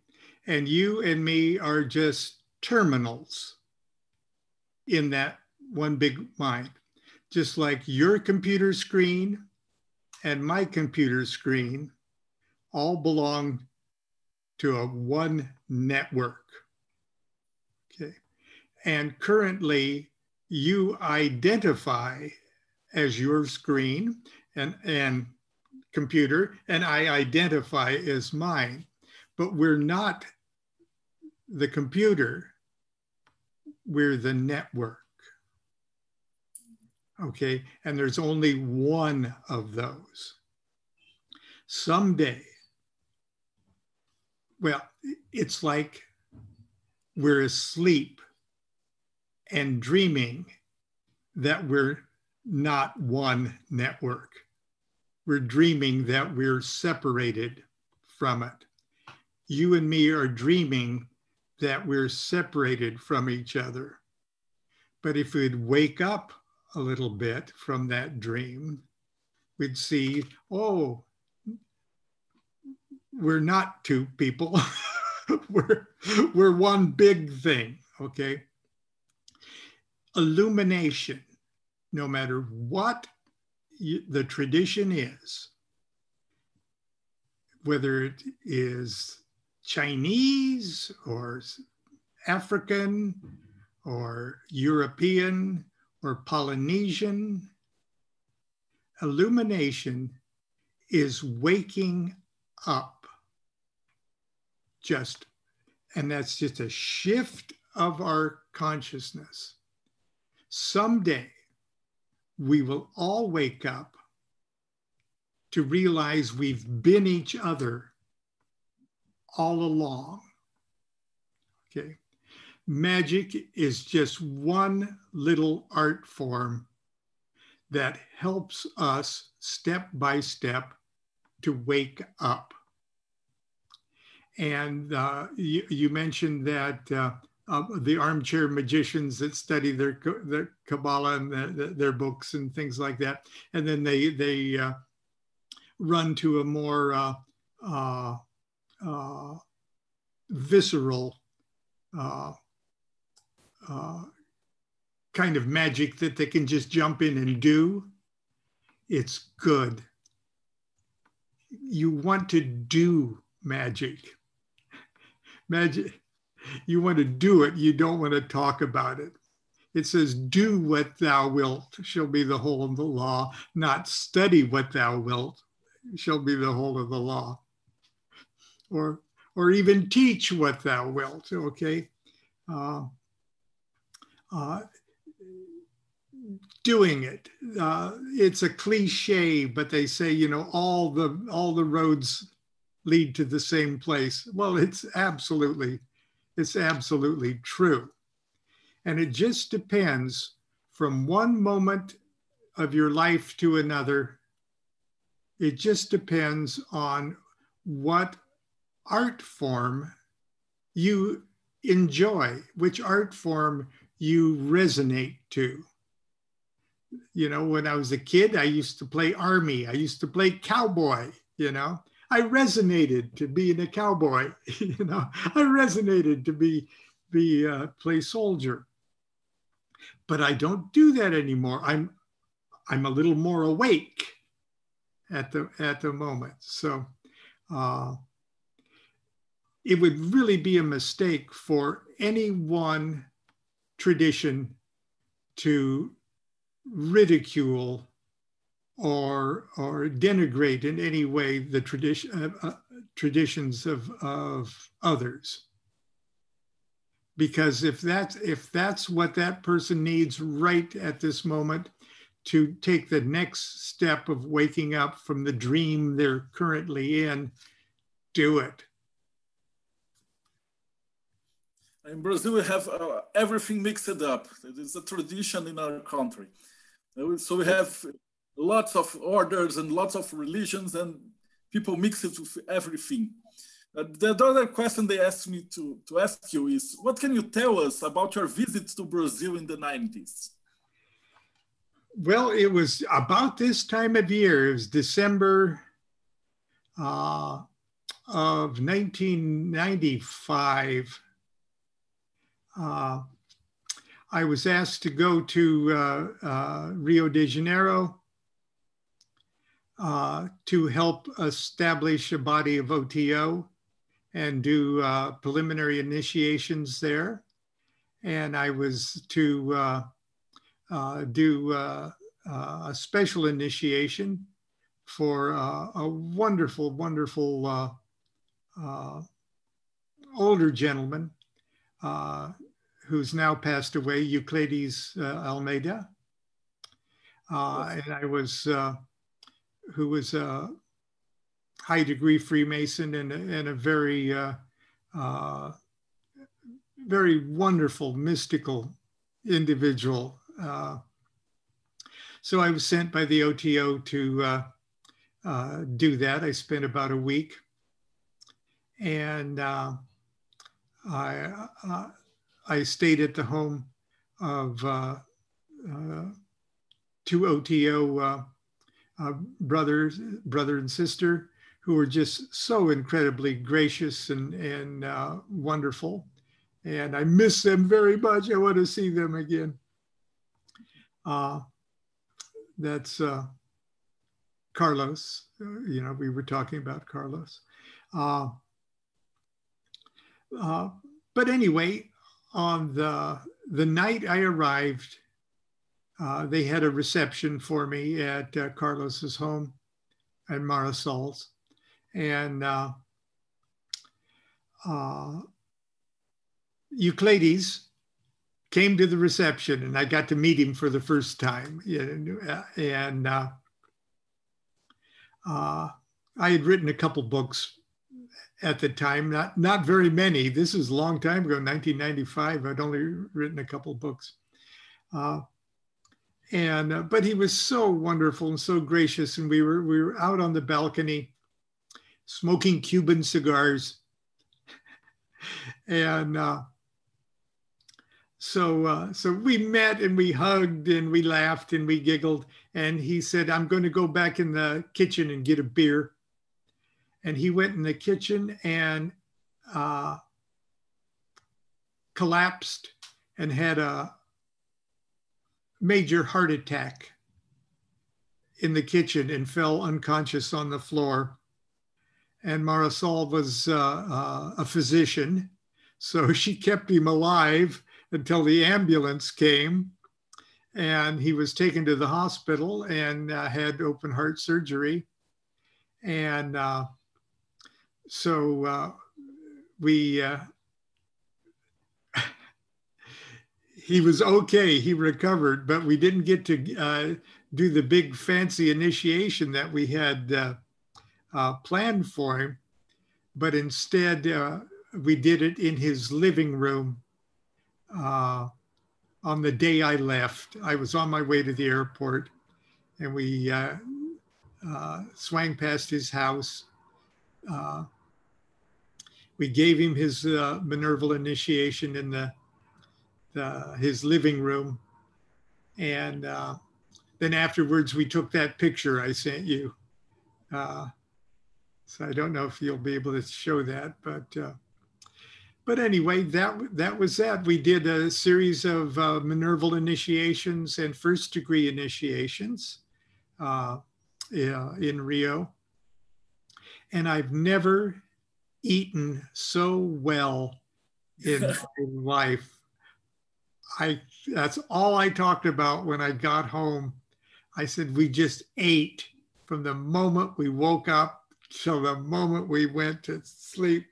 And you and me are just terminals in that one big mind, just like your computer screen and my computer screen all belong to a one network, okay? And currently you identify as your screen and, and computer, and I identify as mine, but we're not the computer, we're the network, okay? And there's only one of those. Someday, well, it's like we're asleep and dreaming that we're not one network. We're dreaming that we're separated from it. You and me are dreaming that we're separated from each other. But if we'd wake up a little bit from that dream, we'd see, oh, we're not two people. we're, we're one big thing, okay? Illumination, no matter what you, the tradition is, whether it is Chinese or African or European or Polynesian, illumination is waking up, just, and that's just a shift of our consciousness. Someday we will all wake up to realize we've been each other all along, okay? Magic is just one little art form that helps us step by step to wake up. And uh, you, you mentioned that uh, uh, the armchair magicians that study their, their Kabbalah and the, their books and things like that, and then they, they uh, run to a more uh, uh, Uh, visceral uh, uh, kind of magic that they can just jump in and do. It's good. You want to do magic. Magic, you want to do it, you don't want to talk about it. It says, do what thou wilt shall be the whole of the law, not study what thou wilt shall be the whole of the law. Or, or even teach what thou wilt, okay? Uh, uh, doing it, uh, it's a cliche, but they say, you know, all the, all the roads lead to the same place. Well, it's absolutely It's absolutely true. And it just depends from one moment of your life to another. It just depends on what art form you enjoy, which art form you resonate to. You know, when I was a kid, I used to play army. I used to play cowboy, you know. I resonated to being a cowboy, you know. I resonated to be, be uh, play soldier. But I don't do that anymore. I'm, I'm a little more awake at the, at the moment. So uh, it would really be a mistake for any one tradition to ridicule or or denigrate in any way the tradition uh, uh, traditions of of others, because if that's if that's what that person needs right at this moment to take the next step of waking up from the dream they're currently in, do it. In Brazil, we have uh, everything mixed up. It's a tradition in our country. So we have lots of orders and lots of religions, and people mix it with everything. Uh, the other question they asked me to, to ask you is, what can you tell us about your visit to Brazil in the nineties? Well, it was about this time of year. It was December uh, of nineteen ninety-five. Uh, I was asked to go to uh, uh, Rio de Janeiro uh, to help establish a body of O T O and do uh, preliminary initiations there. And I was to uh, uh, do uh, uh, a special initiation for uh, a wonderful, wonderful uh, uh, older gentleman uh, who's now passed away, Euclides uh, Almeida, uh, and I was, uh, who was a high degree Freemason and a, and a very, uh, uh, very wonderful mystical individual. Uh, so I was sent by the O T O to uh, uh, do that. I spent about a week, and uh, I. Uh, I stayed at the home of uh, uh, two O T O uh, uh, brothers, brother and sister, who were just so incredibly gracious and, and uh, wonderful. And I miss them very much. I want to see them again. Uh, that's uh, Carlos. You know, we were talking about Carlos. Uh, uh, but anyway, on the, the night I arrived, uh, they had a reception for me at uh, Carlos's home at Marisol's. And uh, uh, Euclides came to the reception, and I got to meet him for the first time. And uh, uh, I had written a couple books at the time, not, not very many. This is a long time ago, nineteen ninety-five. I'd only written a couple books. Uh, and, uh, but he was so wonderful and so gracious. And we were, we were out on the balcony smoking Cuban cigars. and uh, so, uh, so we met and we hugged and we laughed and we giggled. And he said, "I'm going to go back in the kitchen and get a beer." And he went in the kitchen and uh, collapsed and had a major heart attack in the kitchen and fell unconscious on the floor. And Marisol was uh, uh, a physician, so she kept him alive until the ambulance came. And he was taken to the hospital and uh, had open heart surgery. And uh, So uh, we, uh, he was okay, he recovered, but we didn't get to uh, do the big fancy initiation that we had uh, uh, planned for him. But instead, uh, we did it in his living room. Uh, on the day I left, I was on my way to the airport, and we uh, uh, swang past his house. Uh, we gave him his uh, Minerval initiation in the, the his living room. And uh, then afterwards, we took that picture I sent you. Uh, so I don't know if you'll be able to show that, but uh, but anyway, that that was that. We did a series of uh, Minerval initiations and first degree initiations uh, in Rio, and I've never eaten so well in my life. I that's all I talked about when I got home. I said we just ate from the moment we woke up till the moment we went to sleep.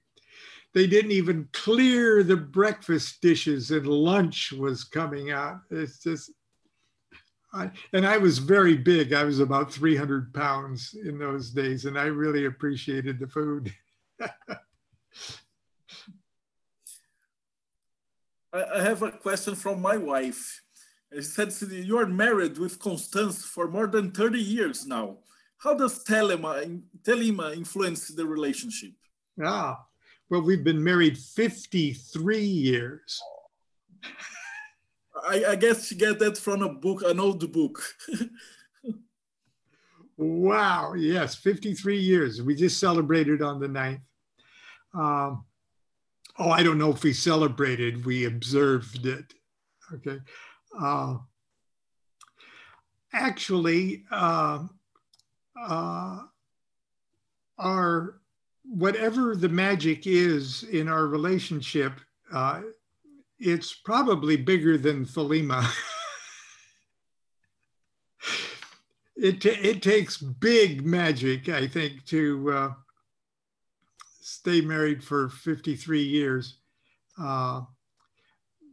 They didn't even clear the breakfast dishes, and lunch was coming out. It's just, I, and I was very big. I was about three hundred pounds in those days, and I really appreciated the food. I have a question from my wife. She said, you are married with Constance for more than thirty years now. How does Thelema, Thelema influence the relationship? Ah, well, we've been married fifty-three years. I, I guess she got that from a book, an old book. Wow, yes, fifty-three years. We just celebrated on the ninth. Um, Oh, I don't know if we celebrated, we observed it, okay? Uh, actually, uh, uh, our, whatever the magic is in our relationship, uh, it's probably bigger than Thelema. it, it takes big magic, I think, to... Uh, stay married for fifty-three years. Uh,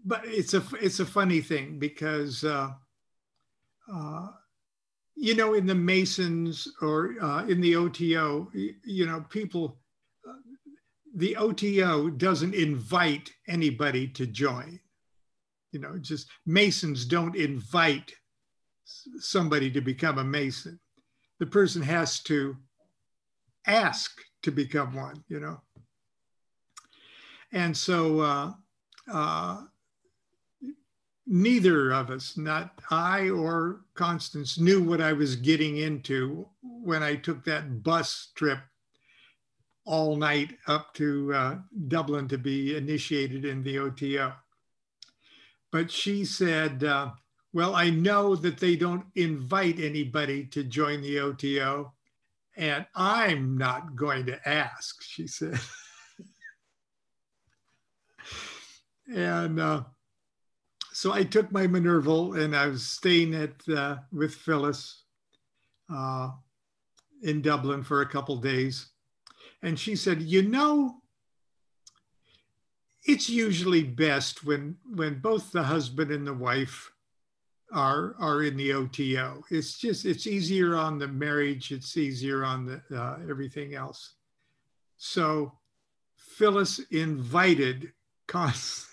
but it's a, it's a funny thing because, uh, uh, you know, in the Masons or uh, in the O T O, you know, people, uh, the O T O doesn't invite anybody to join. You know, just Masons don't invite somebody to become a Mason. The person has to ask to become one, you know. And so uh, uh, neither of us, not I or Constance, knew what I was getting into when I took that bus trip all night up to uh, Dublin to be initiated in the O T O. But she said, uh, well, I know that they don't invite anybody to join the O T O, and I'm not going to ask, she said. And uh, so I took my Minerval, and I was staying at uh, with Phyllis uh, in Dublin for a couple days. And she said, you know, it's usually best when, when both the husband and the wife Are, are in the O T O. It's just, it's easier on the marriage. It's easier on the, uh, everything else. So Phyllis invited Const-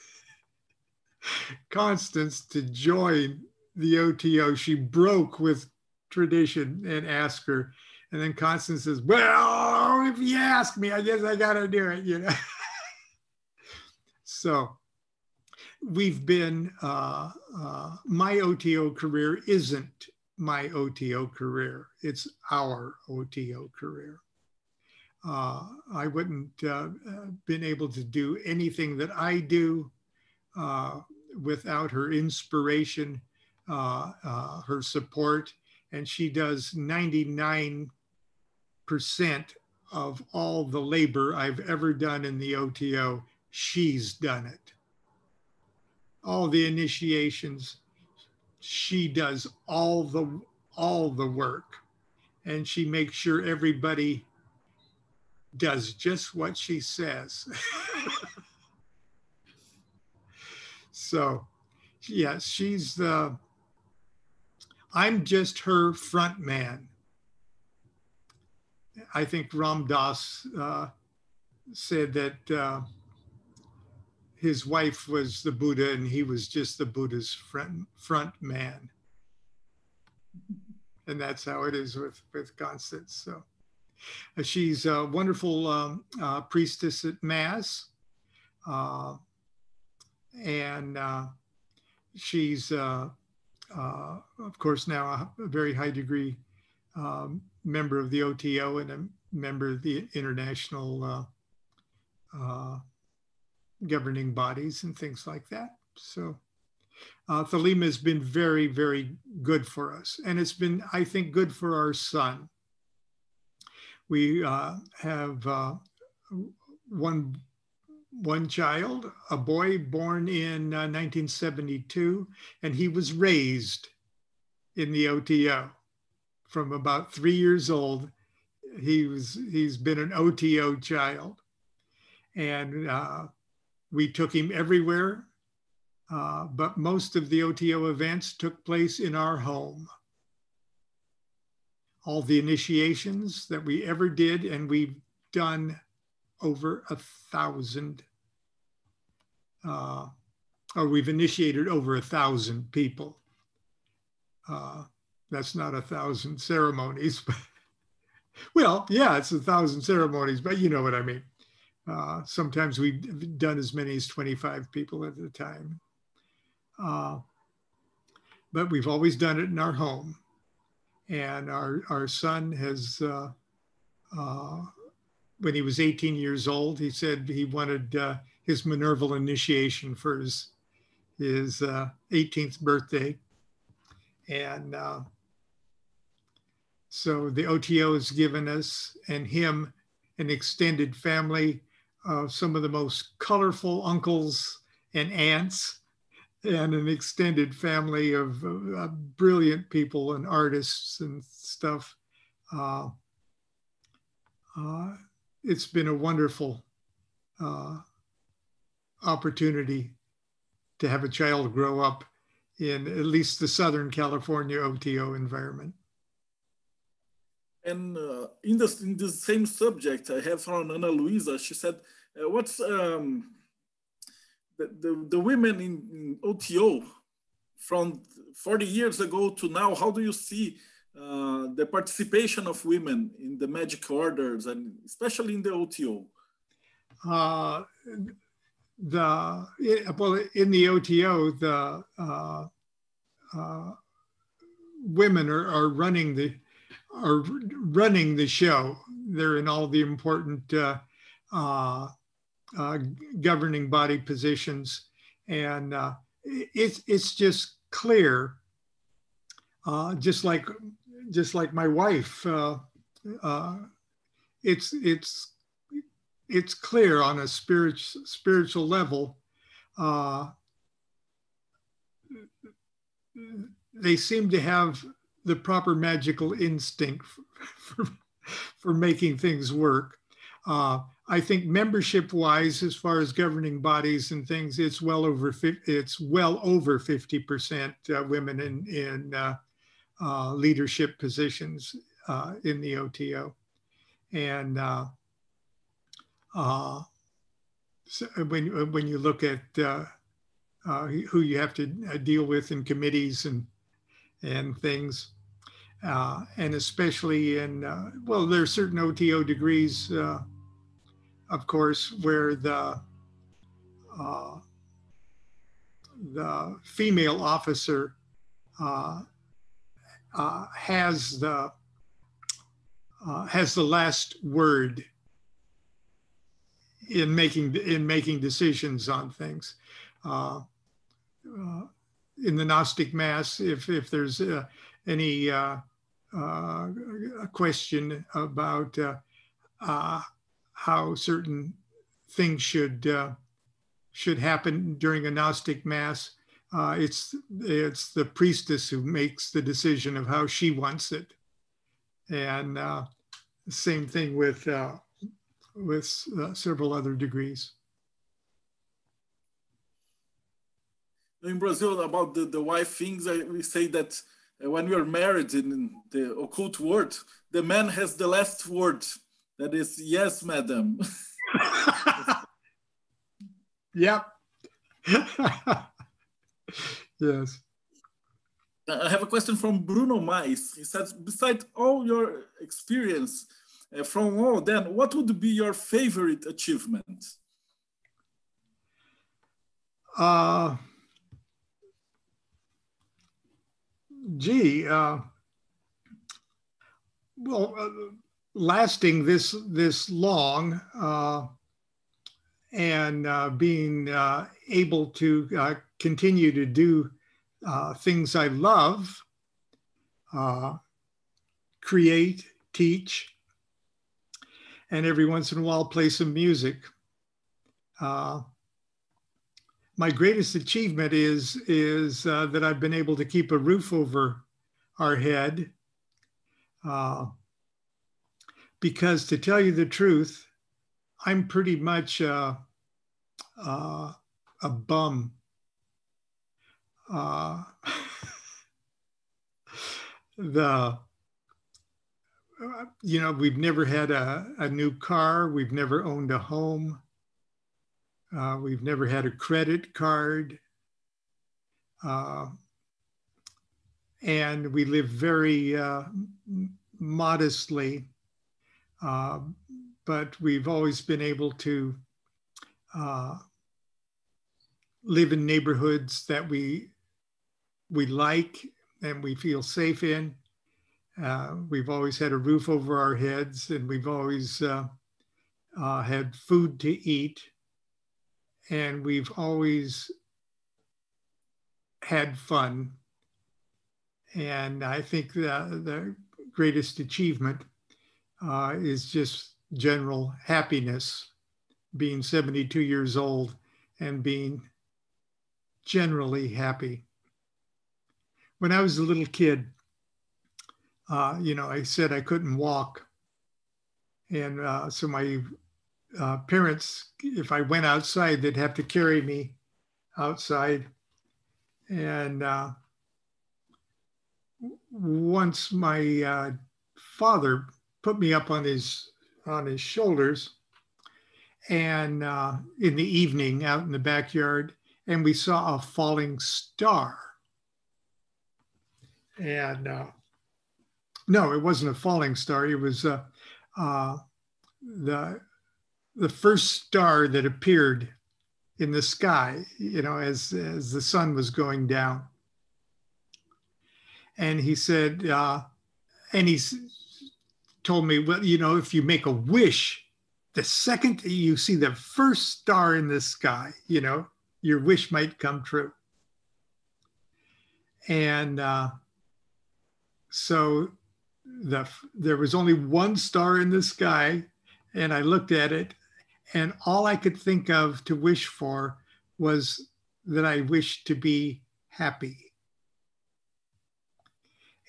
Constance to join the O T O. She broke with tradition and asked her. And then Constance says, well, if you ask me, I guess I gotta do it, you know? So we've been, uh, uh, my O T O career isn't my O T O career. It's our O T O career. Uh, I wouldn't uh, been able to do anything that I do uh, without her inspiration, uh, uh, her support. And she does ninety-nine percent of all the labor I've ever done in the O T O. She's done it. All the initiations, she does all the all the work, and she makes sure everybody does just what she says. So, yes, she's the, I'm just her front man. I think Ram Dass uh, said that uh, his wife was the Buddha and he was just the Buddha's front, front man. And that's how it is with, with Constance. So she's a wonderful um, uh, priestess at Mass. Uh, and uh, she's, uh, uh, of course, now a very high degree um, member of the O T O and a member of the international uh, uh, governing bodies and things like that. So uh, Thelema has been very, very good for us. And it's been, I think, good for our son. We uh, have uh, one, one child, a boy born in uh, nineteen seventy-two, and he was raised in the O T O. From about three years old, he was, he's been an O T O child. And uh, we took him everywhere, uh, but most of the O T O events took place in our home. All the initiations that we ever did, and we've done over a thousand, uh, or we've initiated over a thousand people. Uh, that's not a thousand ceremonies, but well, yeah, it's a thousand ceremonies, but you know what I mean. Uh, sometimes we've done as many as twenty-five people at a time. Uh, but we've always done it in our home. And our, our son has, uh, uh, when he was eighteen years old, he said he wanted uh, his Minerval initiation for his, his uh, eighteenth birthday. And uh, so the O T O has given us and him an extended family of some of the most colorful uncles and aunts, and an extended family of uh, brilliant people and artists and stuff. Uh, uh, it's been a wonderful uh, opportunity to have a child grow up in at least the Southern California O T O environment. And uh, in, this, in this same subject, I have from Ana Luisa, she said, uh, what's um, the, the, the women in, in O T O from forty years ago to now, how do you see uh, the participation of women in the magic orders and especially in the O T O? Uh, the, it, well, in the O T O, the uh, uh, women are, are running the are running the show. They're in all the important uh, uh, uh, governing body positions. And uh, it's, it's just clear, uh, just like, just like my wife, uh, uh, it's, it's, it's clear on a spiritual, spiritual level. Uh, they seem to have the proper magical instinct for, for, for making things work. Uh, I think membership-wise, as far as governing bodies and things, it's well over it's well over fifty percent uh, women in in uh, uh, leadership positions uh, in the O T O, and uh, uh, so when when you look at uh, uh, who you have to deal with in committees and and things. Uh, and especially in, uh, well, there are certain O T O degrees, uh, of course, where the, uh, the female officer uh, uh, has, the, uh, has the last word in making, in making decisions on things. Uh, uh, in the Gnostic mass, if, if there's uh, any uh, uh, question about uh, uh, how certain things should uh, should happen during a Gnostic mass, uh, it's, it's the priestess who makes the decision of how she wants it. And uh, same thing with, uh, with uh, several other degrees. In Brazil, about the, the wife things, I, we say that uh, when we are married in the occult world, the man has the last word. That is, yes, madam. Yep, Yes. I have a question from Bruno Mais. He says, besides all your experience uh, from all then, what would be your favorite achievement? Uh, gee, uh, well, uh, lasting this, this long uh, and uh, being uh, able to uh, continue to do Uh, things I love, uh, create, teach, and every once in a while play some music. Uh, my greatest achievement is, is uh, that I've been able to keep a roof over our head. Uh, because to tell you the truth, I'm pretty much uh, uh, a bum. Uh, the, you know, we've never had a, a new car. We've never owned a home. Uh, we've never had a credit card. Uh, and we live very uh, modestly, uh, but we've always been able to uh, live in neighborhoods that we we like and we feel safe in. Uh, we've always had a roof over our heads, and we've always uh, uh, had food to eat. And we've always had fun. And I think the, the greatest achievement uh, is just general happiness, being seventy-two years old and being generally happy. When I was a little kid, uh, you know, I said I couldn't walk. And uh, so my uh, parents, if I went outside, they'd have to carry me outside. And uh, once my uh, father put me up on his, on his shoulders, and uh, in the evening out in the backyard, and we saw a falling star. And uh, no, it wasn't a falling star. It was uh, uh, the, the first star that appeared in the sky, you know, as, as the sun was going down. And he said, uh, and he told me, well, you know, if you make a wish, the second you see the first star in the sky, you know, your wish might come true. And uh, so the, there was only one star in the sky, and I looked at it, and all I could think of to wish for was that I wished to be happy.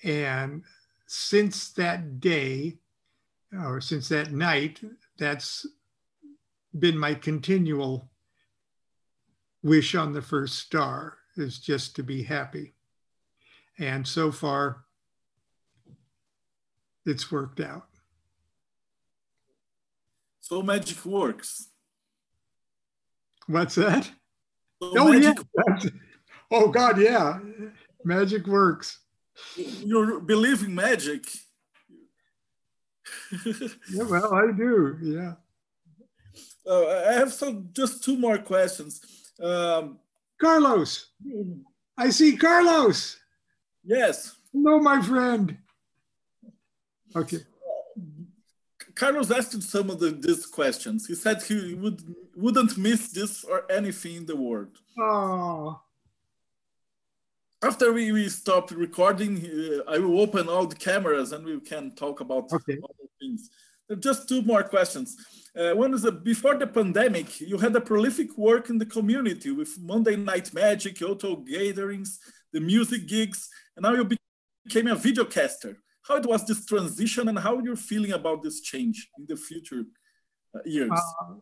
And since that day, or since that night, that's been my continual wish on the first star, is just to be happy. And so far, it's worked out. So magic works. What's that? So oh, yeah. Oh, God, yeah. Magic works. You believe in magic. Yeah, well, I do, yeah. Uh, I have some, just two more questions. Um, Carlos, I see Carlos. Yes. Hello, my friend. Okay. Carlos asked some of the, these questions. He said he would, wouldn't miss this or anything in the world. Oh. After we, we stop recording, uh, I will open all the cameras and we can talk about okay. other things. Just two more questions. Uh, one is, uh, before the pandemic, you had a prolific work in the community with Monday Night Magic, O T O gatherings, the music gigs, and now you became a videocaster. How it was this transition, and how you're feeling about this change in the future uh, years? Uh,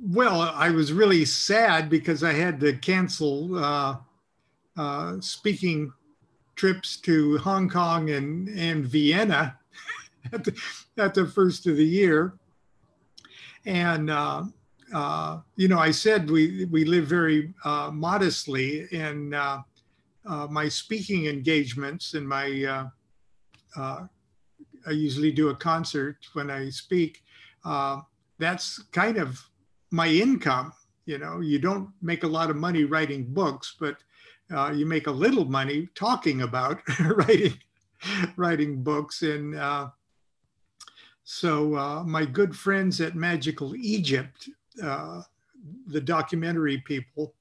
well, I was really sad because I had to cancel uh, Uh, speaking trips to Hong Kong and, and Vienna at, the, at the first of the year. And uh, uh, you know, I said we, we live very uh, modestly, and uh, uh, my speaking engagements and my, uh, uh, I usually do a concert when I speak, uh, that's kind of my income. You know, you don't make a lot of money writing books, but uh, you make a little money talking about writing, writing books. And uh, so uh, my good friends at Magical Egypt, uh, the documentary people,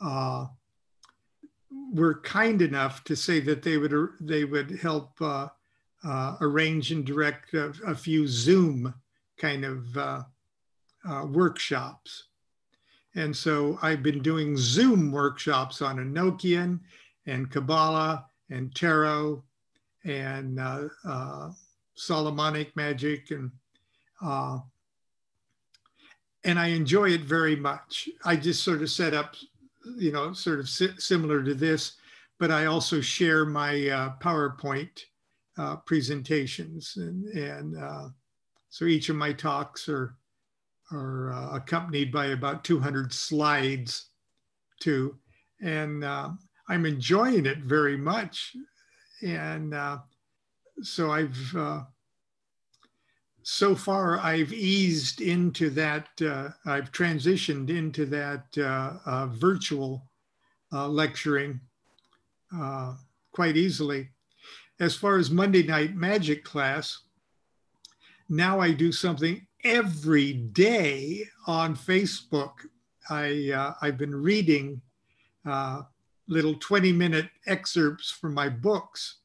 uh, were kind enough to say that they would, they would help uh, uh, arrange and direct a, a few Zoom kind of uh, uh, workshops. And so I've been doing Zoom workshops on Enochian and Kabbalah and Tarot and uh, uh, Solomonic magic, and uh, and I enjoy it very much. I just sort of set up, you know, sort of si similar to this, but I also share my uh, PowerPoint uh, presentations, and, and uh, so each of my talks are are uh, accompanied by about two hundred slides too. And uh, I'm enjoying it very much. And uh, so I've, uh, so far I've eased into that, uh, I've transitioned into that uh, uh, virtual uh, lecturing uh, quite easily. As far as Monday Night Magic class, now I do something every day on Facebook. I, uh, I've been reading uh, little twenty minute excerpts from my books.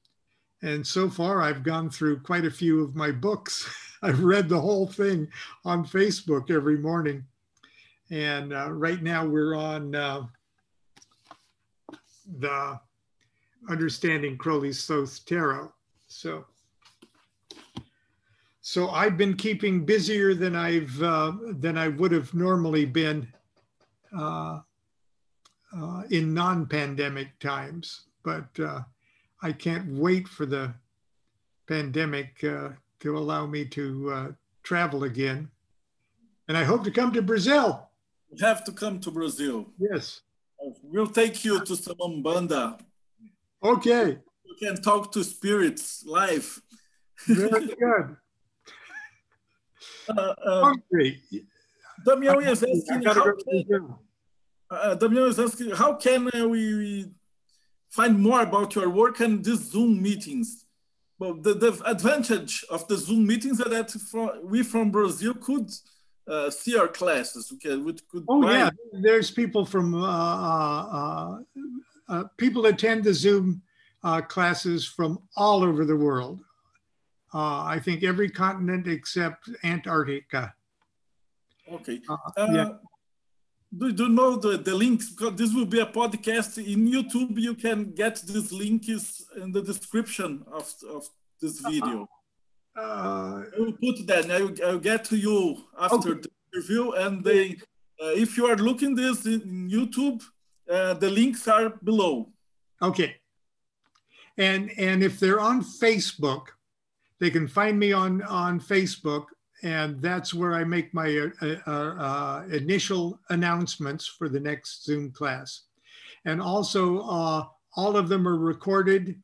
And so far I've gone through quite a few of my books. I've read the whole thing on Facebook every morning. And uh, right now we're on uh, the Understanding Crowley's Thoth Tarot. So So I've been keeping busier than I've uh, than I would have normally been uh, uh, in non-pandemic times, but uh, I can't wait for the pandemic uh, to allow me to uh, travel again, and I hope to come to Brazil. You have to come to Brazil. Yes, we'll take you to some Umbanda. Okay, you can talk to spirits live. Very good. Uh, um, Damião is asking, how can, uh, Damião is asking, how can uh, we, we find more about your work and these Zoom meetings? Well, the, the advantage of the Zoom meetings are that for, we from Brazil could uh, see our classes. Okay, we could. Oh yeah, there's people from uh, uh, uh, people attend the Zoom uh, classes from all over the world. Uh, I think every continent except Antarctica. Okay. Uh, yeah. uh, do, do you know the, the links? Because this will be a podcast in YouTube. You can get these links in the description of, of this video. Uh, uh, I will put that, and I will, I will get to you after okay. the interview. And they, uh, if you are looking this in YouTube, uh, the links are below. Okay. And, and if they're on Facebook, they can find me on, on Facebook, and that's where I make my uh, uh, uh, initial announcements for the next Zoom class. And also, uh, all of them are recorded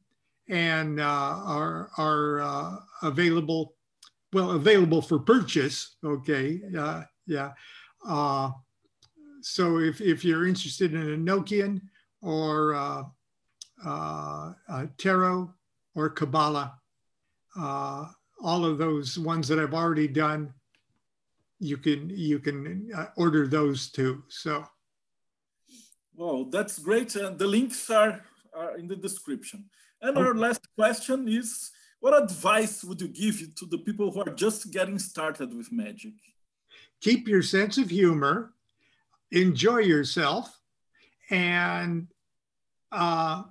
and uh, are, are uh, available, well, available for purchase, okay, uh, yeah. Uh, so if, if you're interested in Enochian or uh, uh, uh, Tarot or Kabbalah, Uh, all of those ones that I've already done, you can you can uh, order those too. So, well, that's great. And uh, the links are, are in the description. And okay. Our last question is: what advice would you give to the people who are just getting started with magic? Keep your sense of humor, enjoy yourself, and uh,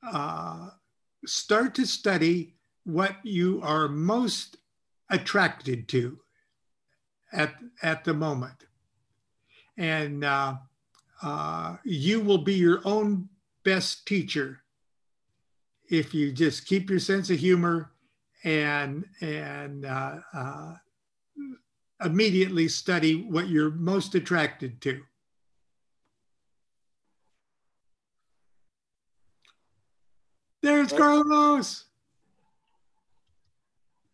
uh, start to study what you are most attracted to at, at the moment. And uh, uh, you will be your own best teacher if you just keep your sense of humor and, and uh, uh, immediately study what you're most attracted to. There's Carlos.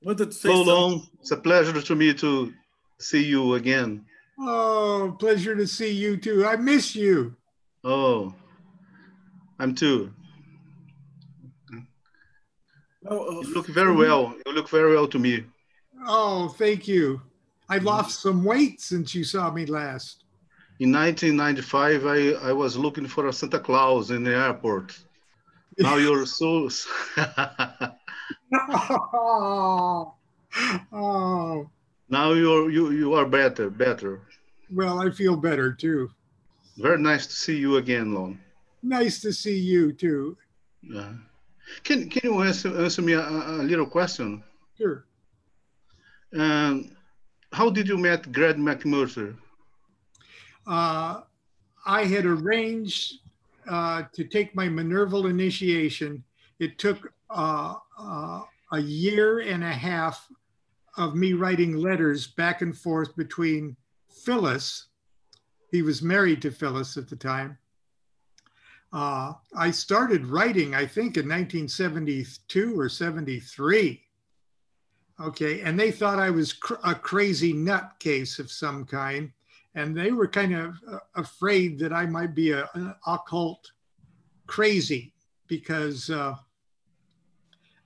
What did say so long? Something? It's a pleasure to me to see you again. Oh, pleasure to see you too. I miss you. Oh, I'm too. Oh, you look very well. You look very well to me. Oh, thank you. I lost some weight since you saw me last. In nineteen ninety-five, I, I was looking for a Santa Claus in the airport. Now you're so... oh, oh. Now you're, you, you are better, better. Well, I feel better too. Very nice to see you again, Lon. Nice to see you too. Yeah. Can, can you answer, answer me a, a little question? Sure. Um, how did you meet Grady McMurtry? Uh, I had arranged Uh, to take my Minerval initiation. It took uh, uh, a year and a half of me writing letters back and forth between Phyllis, he was married to Phyllis at the time. Uh, I started writing, I think, in nineteen seventy-two or seventy-three. Okay, and they thought I was cr a crazy nut case of some kind. And they were kind of afraid that I might be a, an occult crazy because, uh,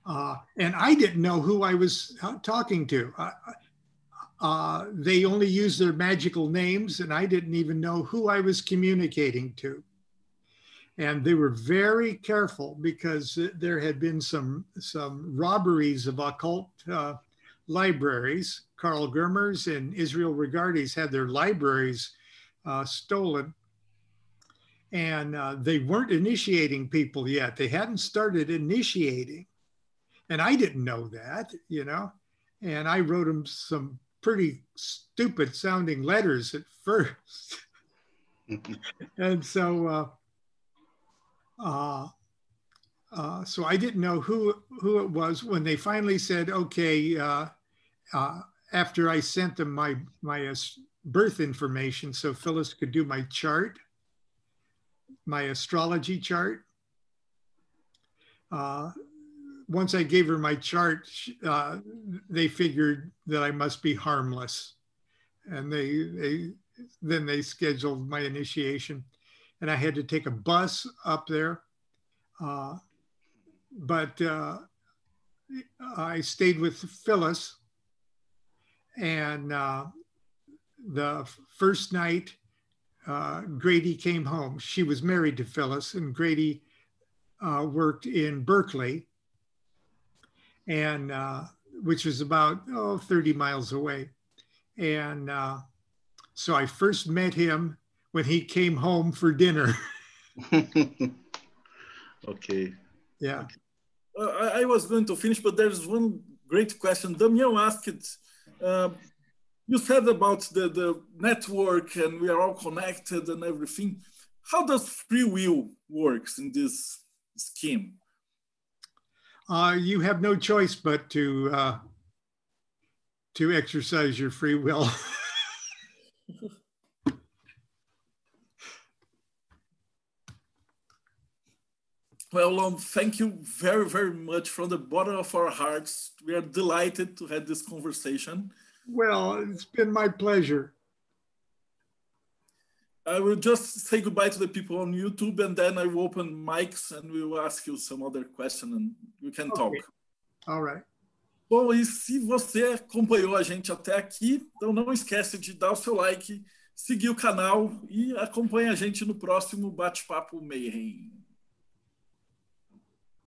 uh, and I didn't know who I was talking to. Uh, uh, they only used their magical names and I didn't even know who I was communicating to. And they were very careful because there had been some, some robberies of occult uh, libraries. Carl Germer's and Israel Rigardi's had their libraries uh, stolen. And uh, they weren't initiating people yet. They hadn't started initiating. And I didn't know that, you know. And I wrote them some pretty stupid sounding letters at first. and so, uh, uh, uh, so I didn't know who, who it was when they finally said, okay, uh, uh, after I sent them my, my uh, birth information so Phyllis could do my chart, my astrology chart. Uh, once I gave her my chart, uh, they figured that I must be harmless. And they, they then they scheduled my initiation. And I had to take a bus up there. Uh, but uh, I stayed with Phyllis. And uh, the first night, uh, Grady came home. She was married to Phyllis, and Grady uh, worked in Berkeley, and uh, which was about oh, thirty miles away. And uh, so I first met him when he came home for dinner. Okay. Yeah. Uh, I, I was going to finish, but there's one great question. Damião asked it. Uh, you said about the, the network and we are all connected and everything. How does free will works in this scheme? Uh, you have no choice but to uh, to exercise your free will. Well, Lon, thank you very, very much from the bottom of our hearts. We are delighted to have this conversation. Well, it's been my pleasure. I will just say goodbye to the people on YouTube and then I will open mics and we will ask you some other question and we can okay. talk. All right. Bom, e se você acompanhou a gente até aqui, então não esquece de dar o seu like, seguir o canal e acompanha a gente no próximo Bate-Papo Mayhem.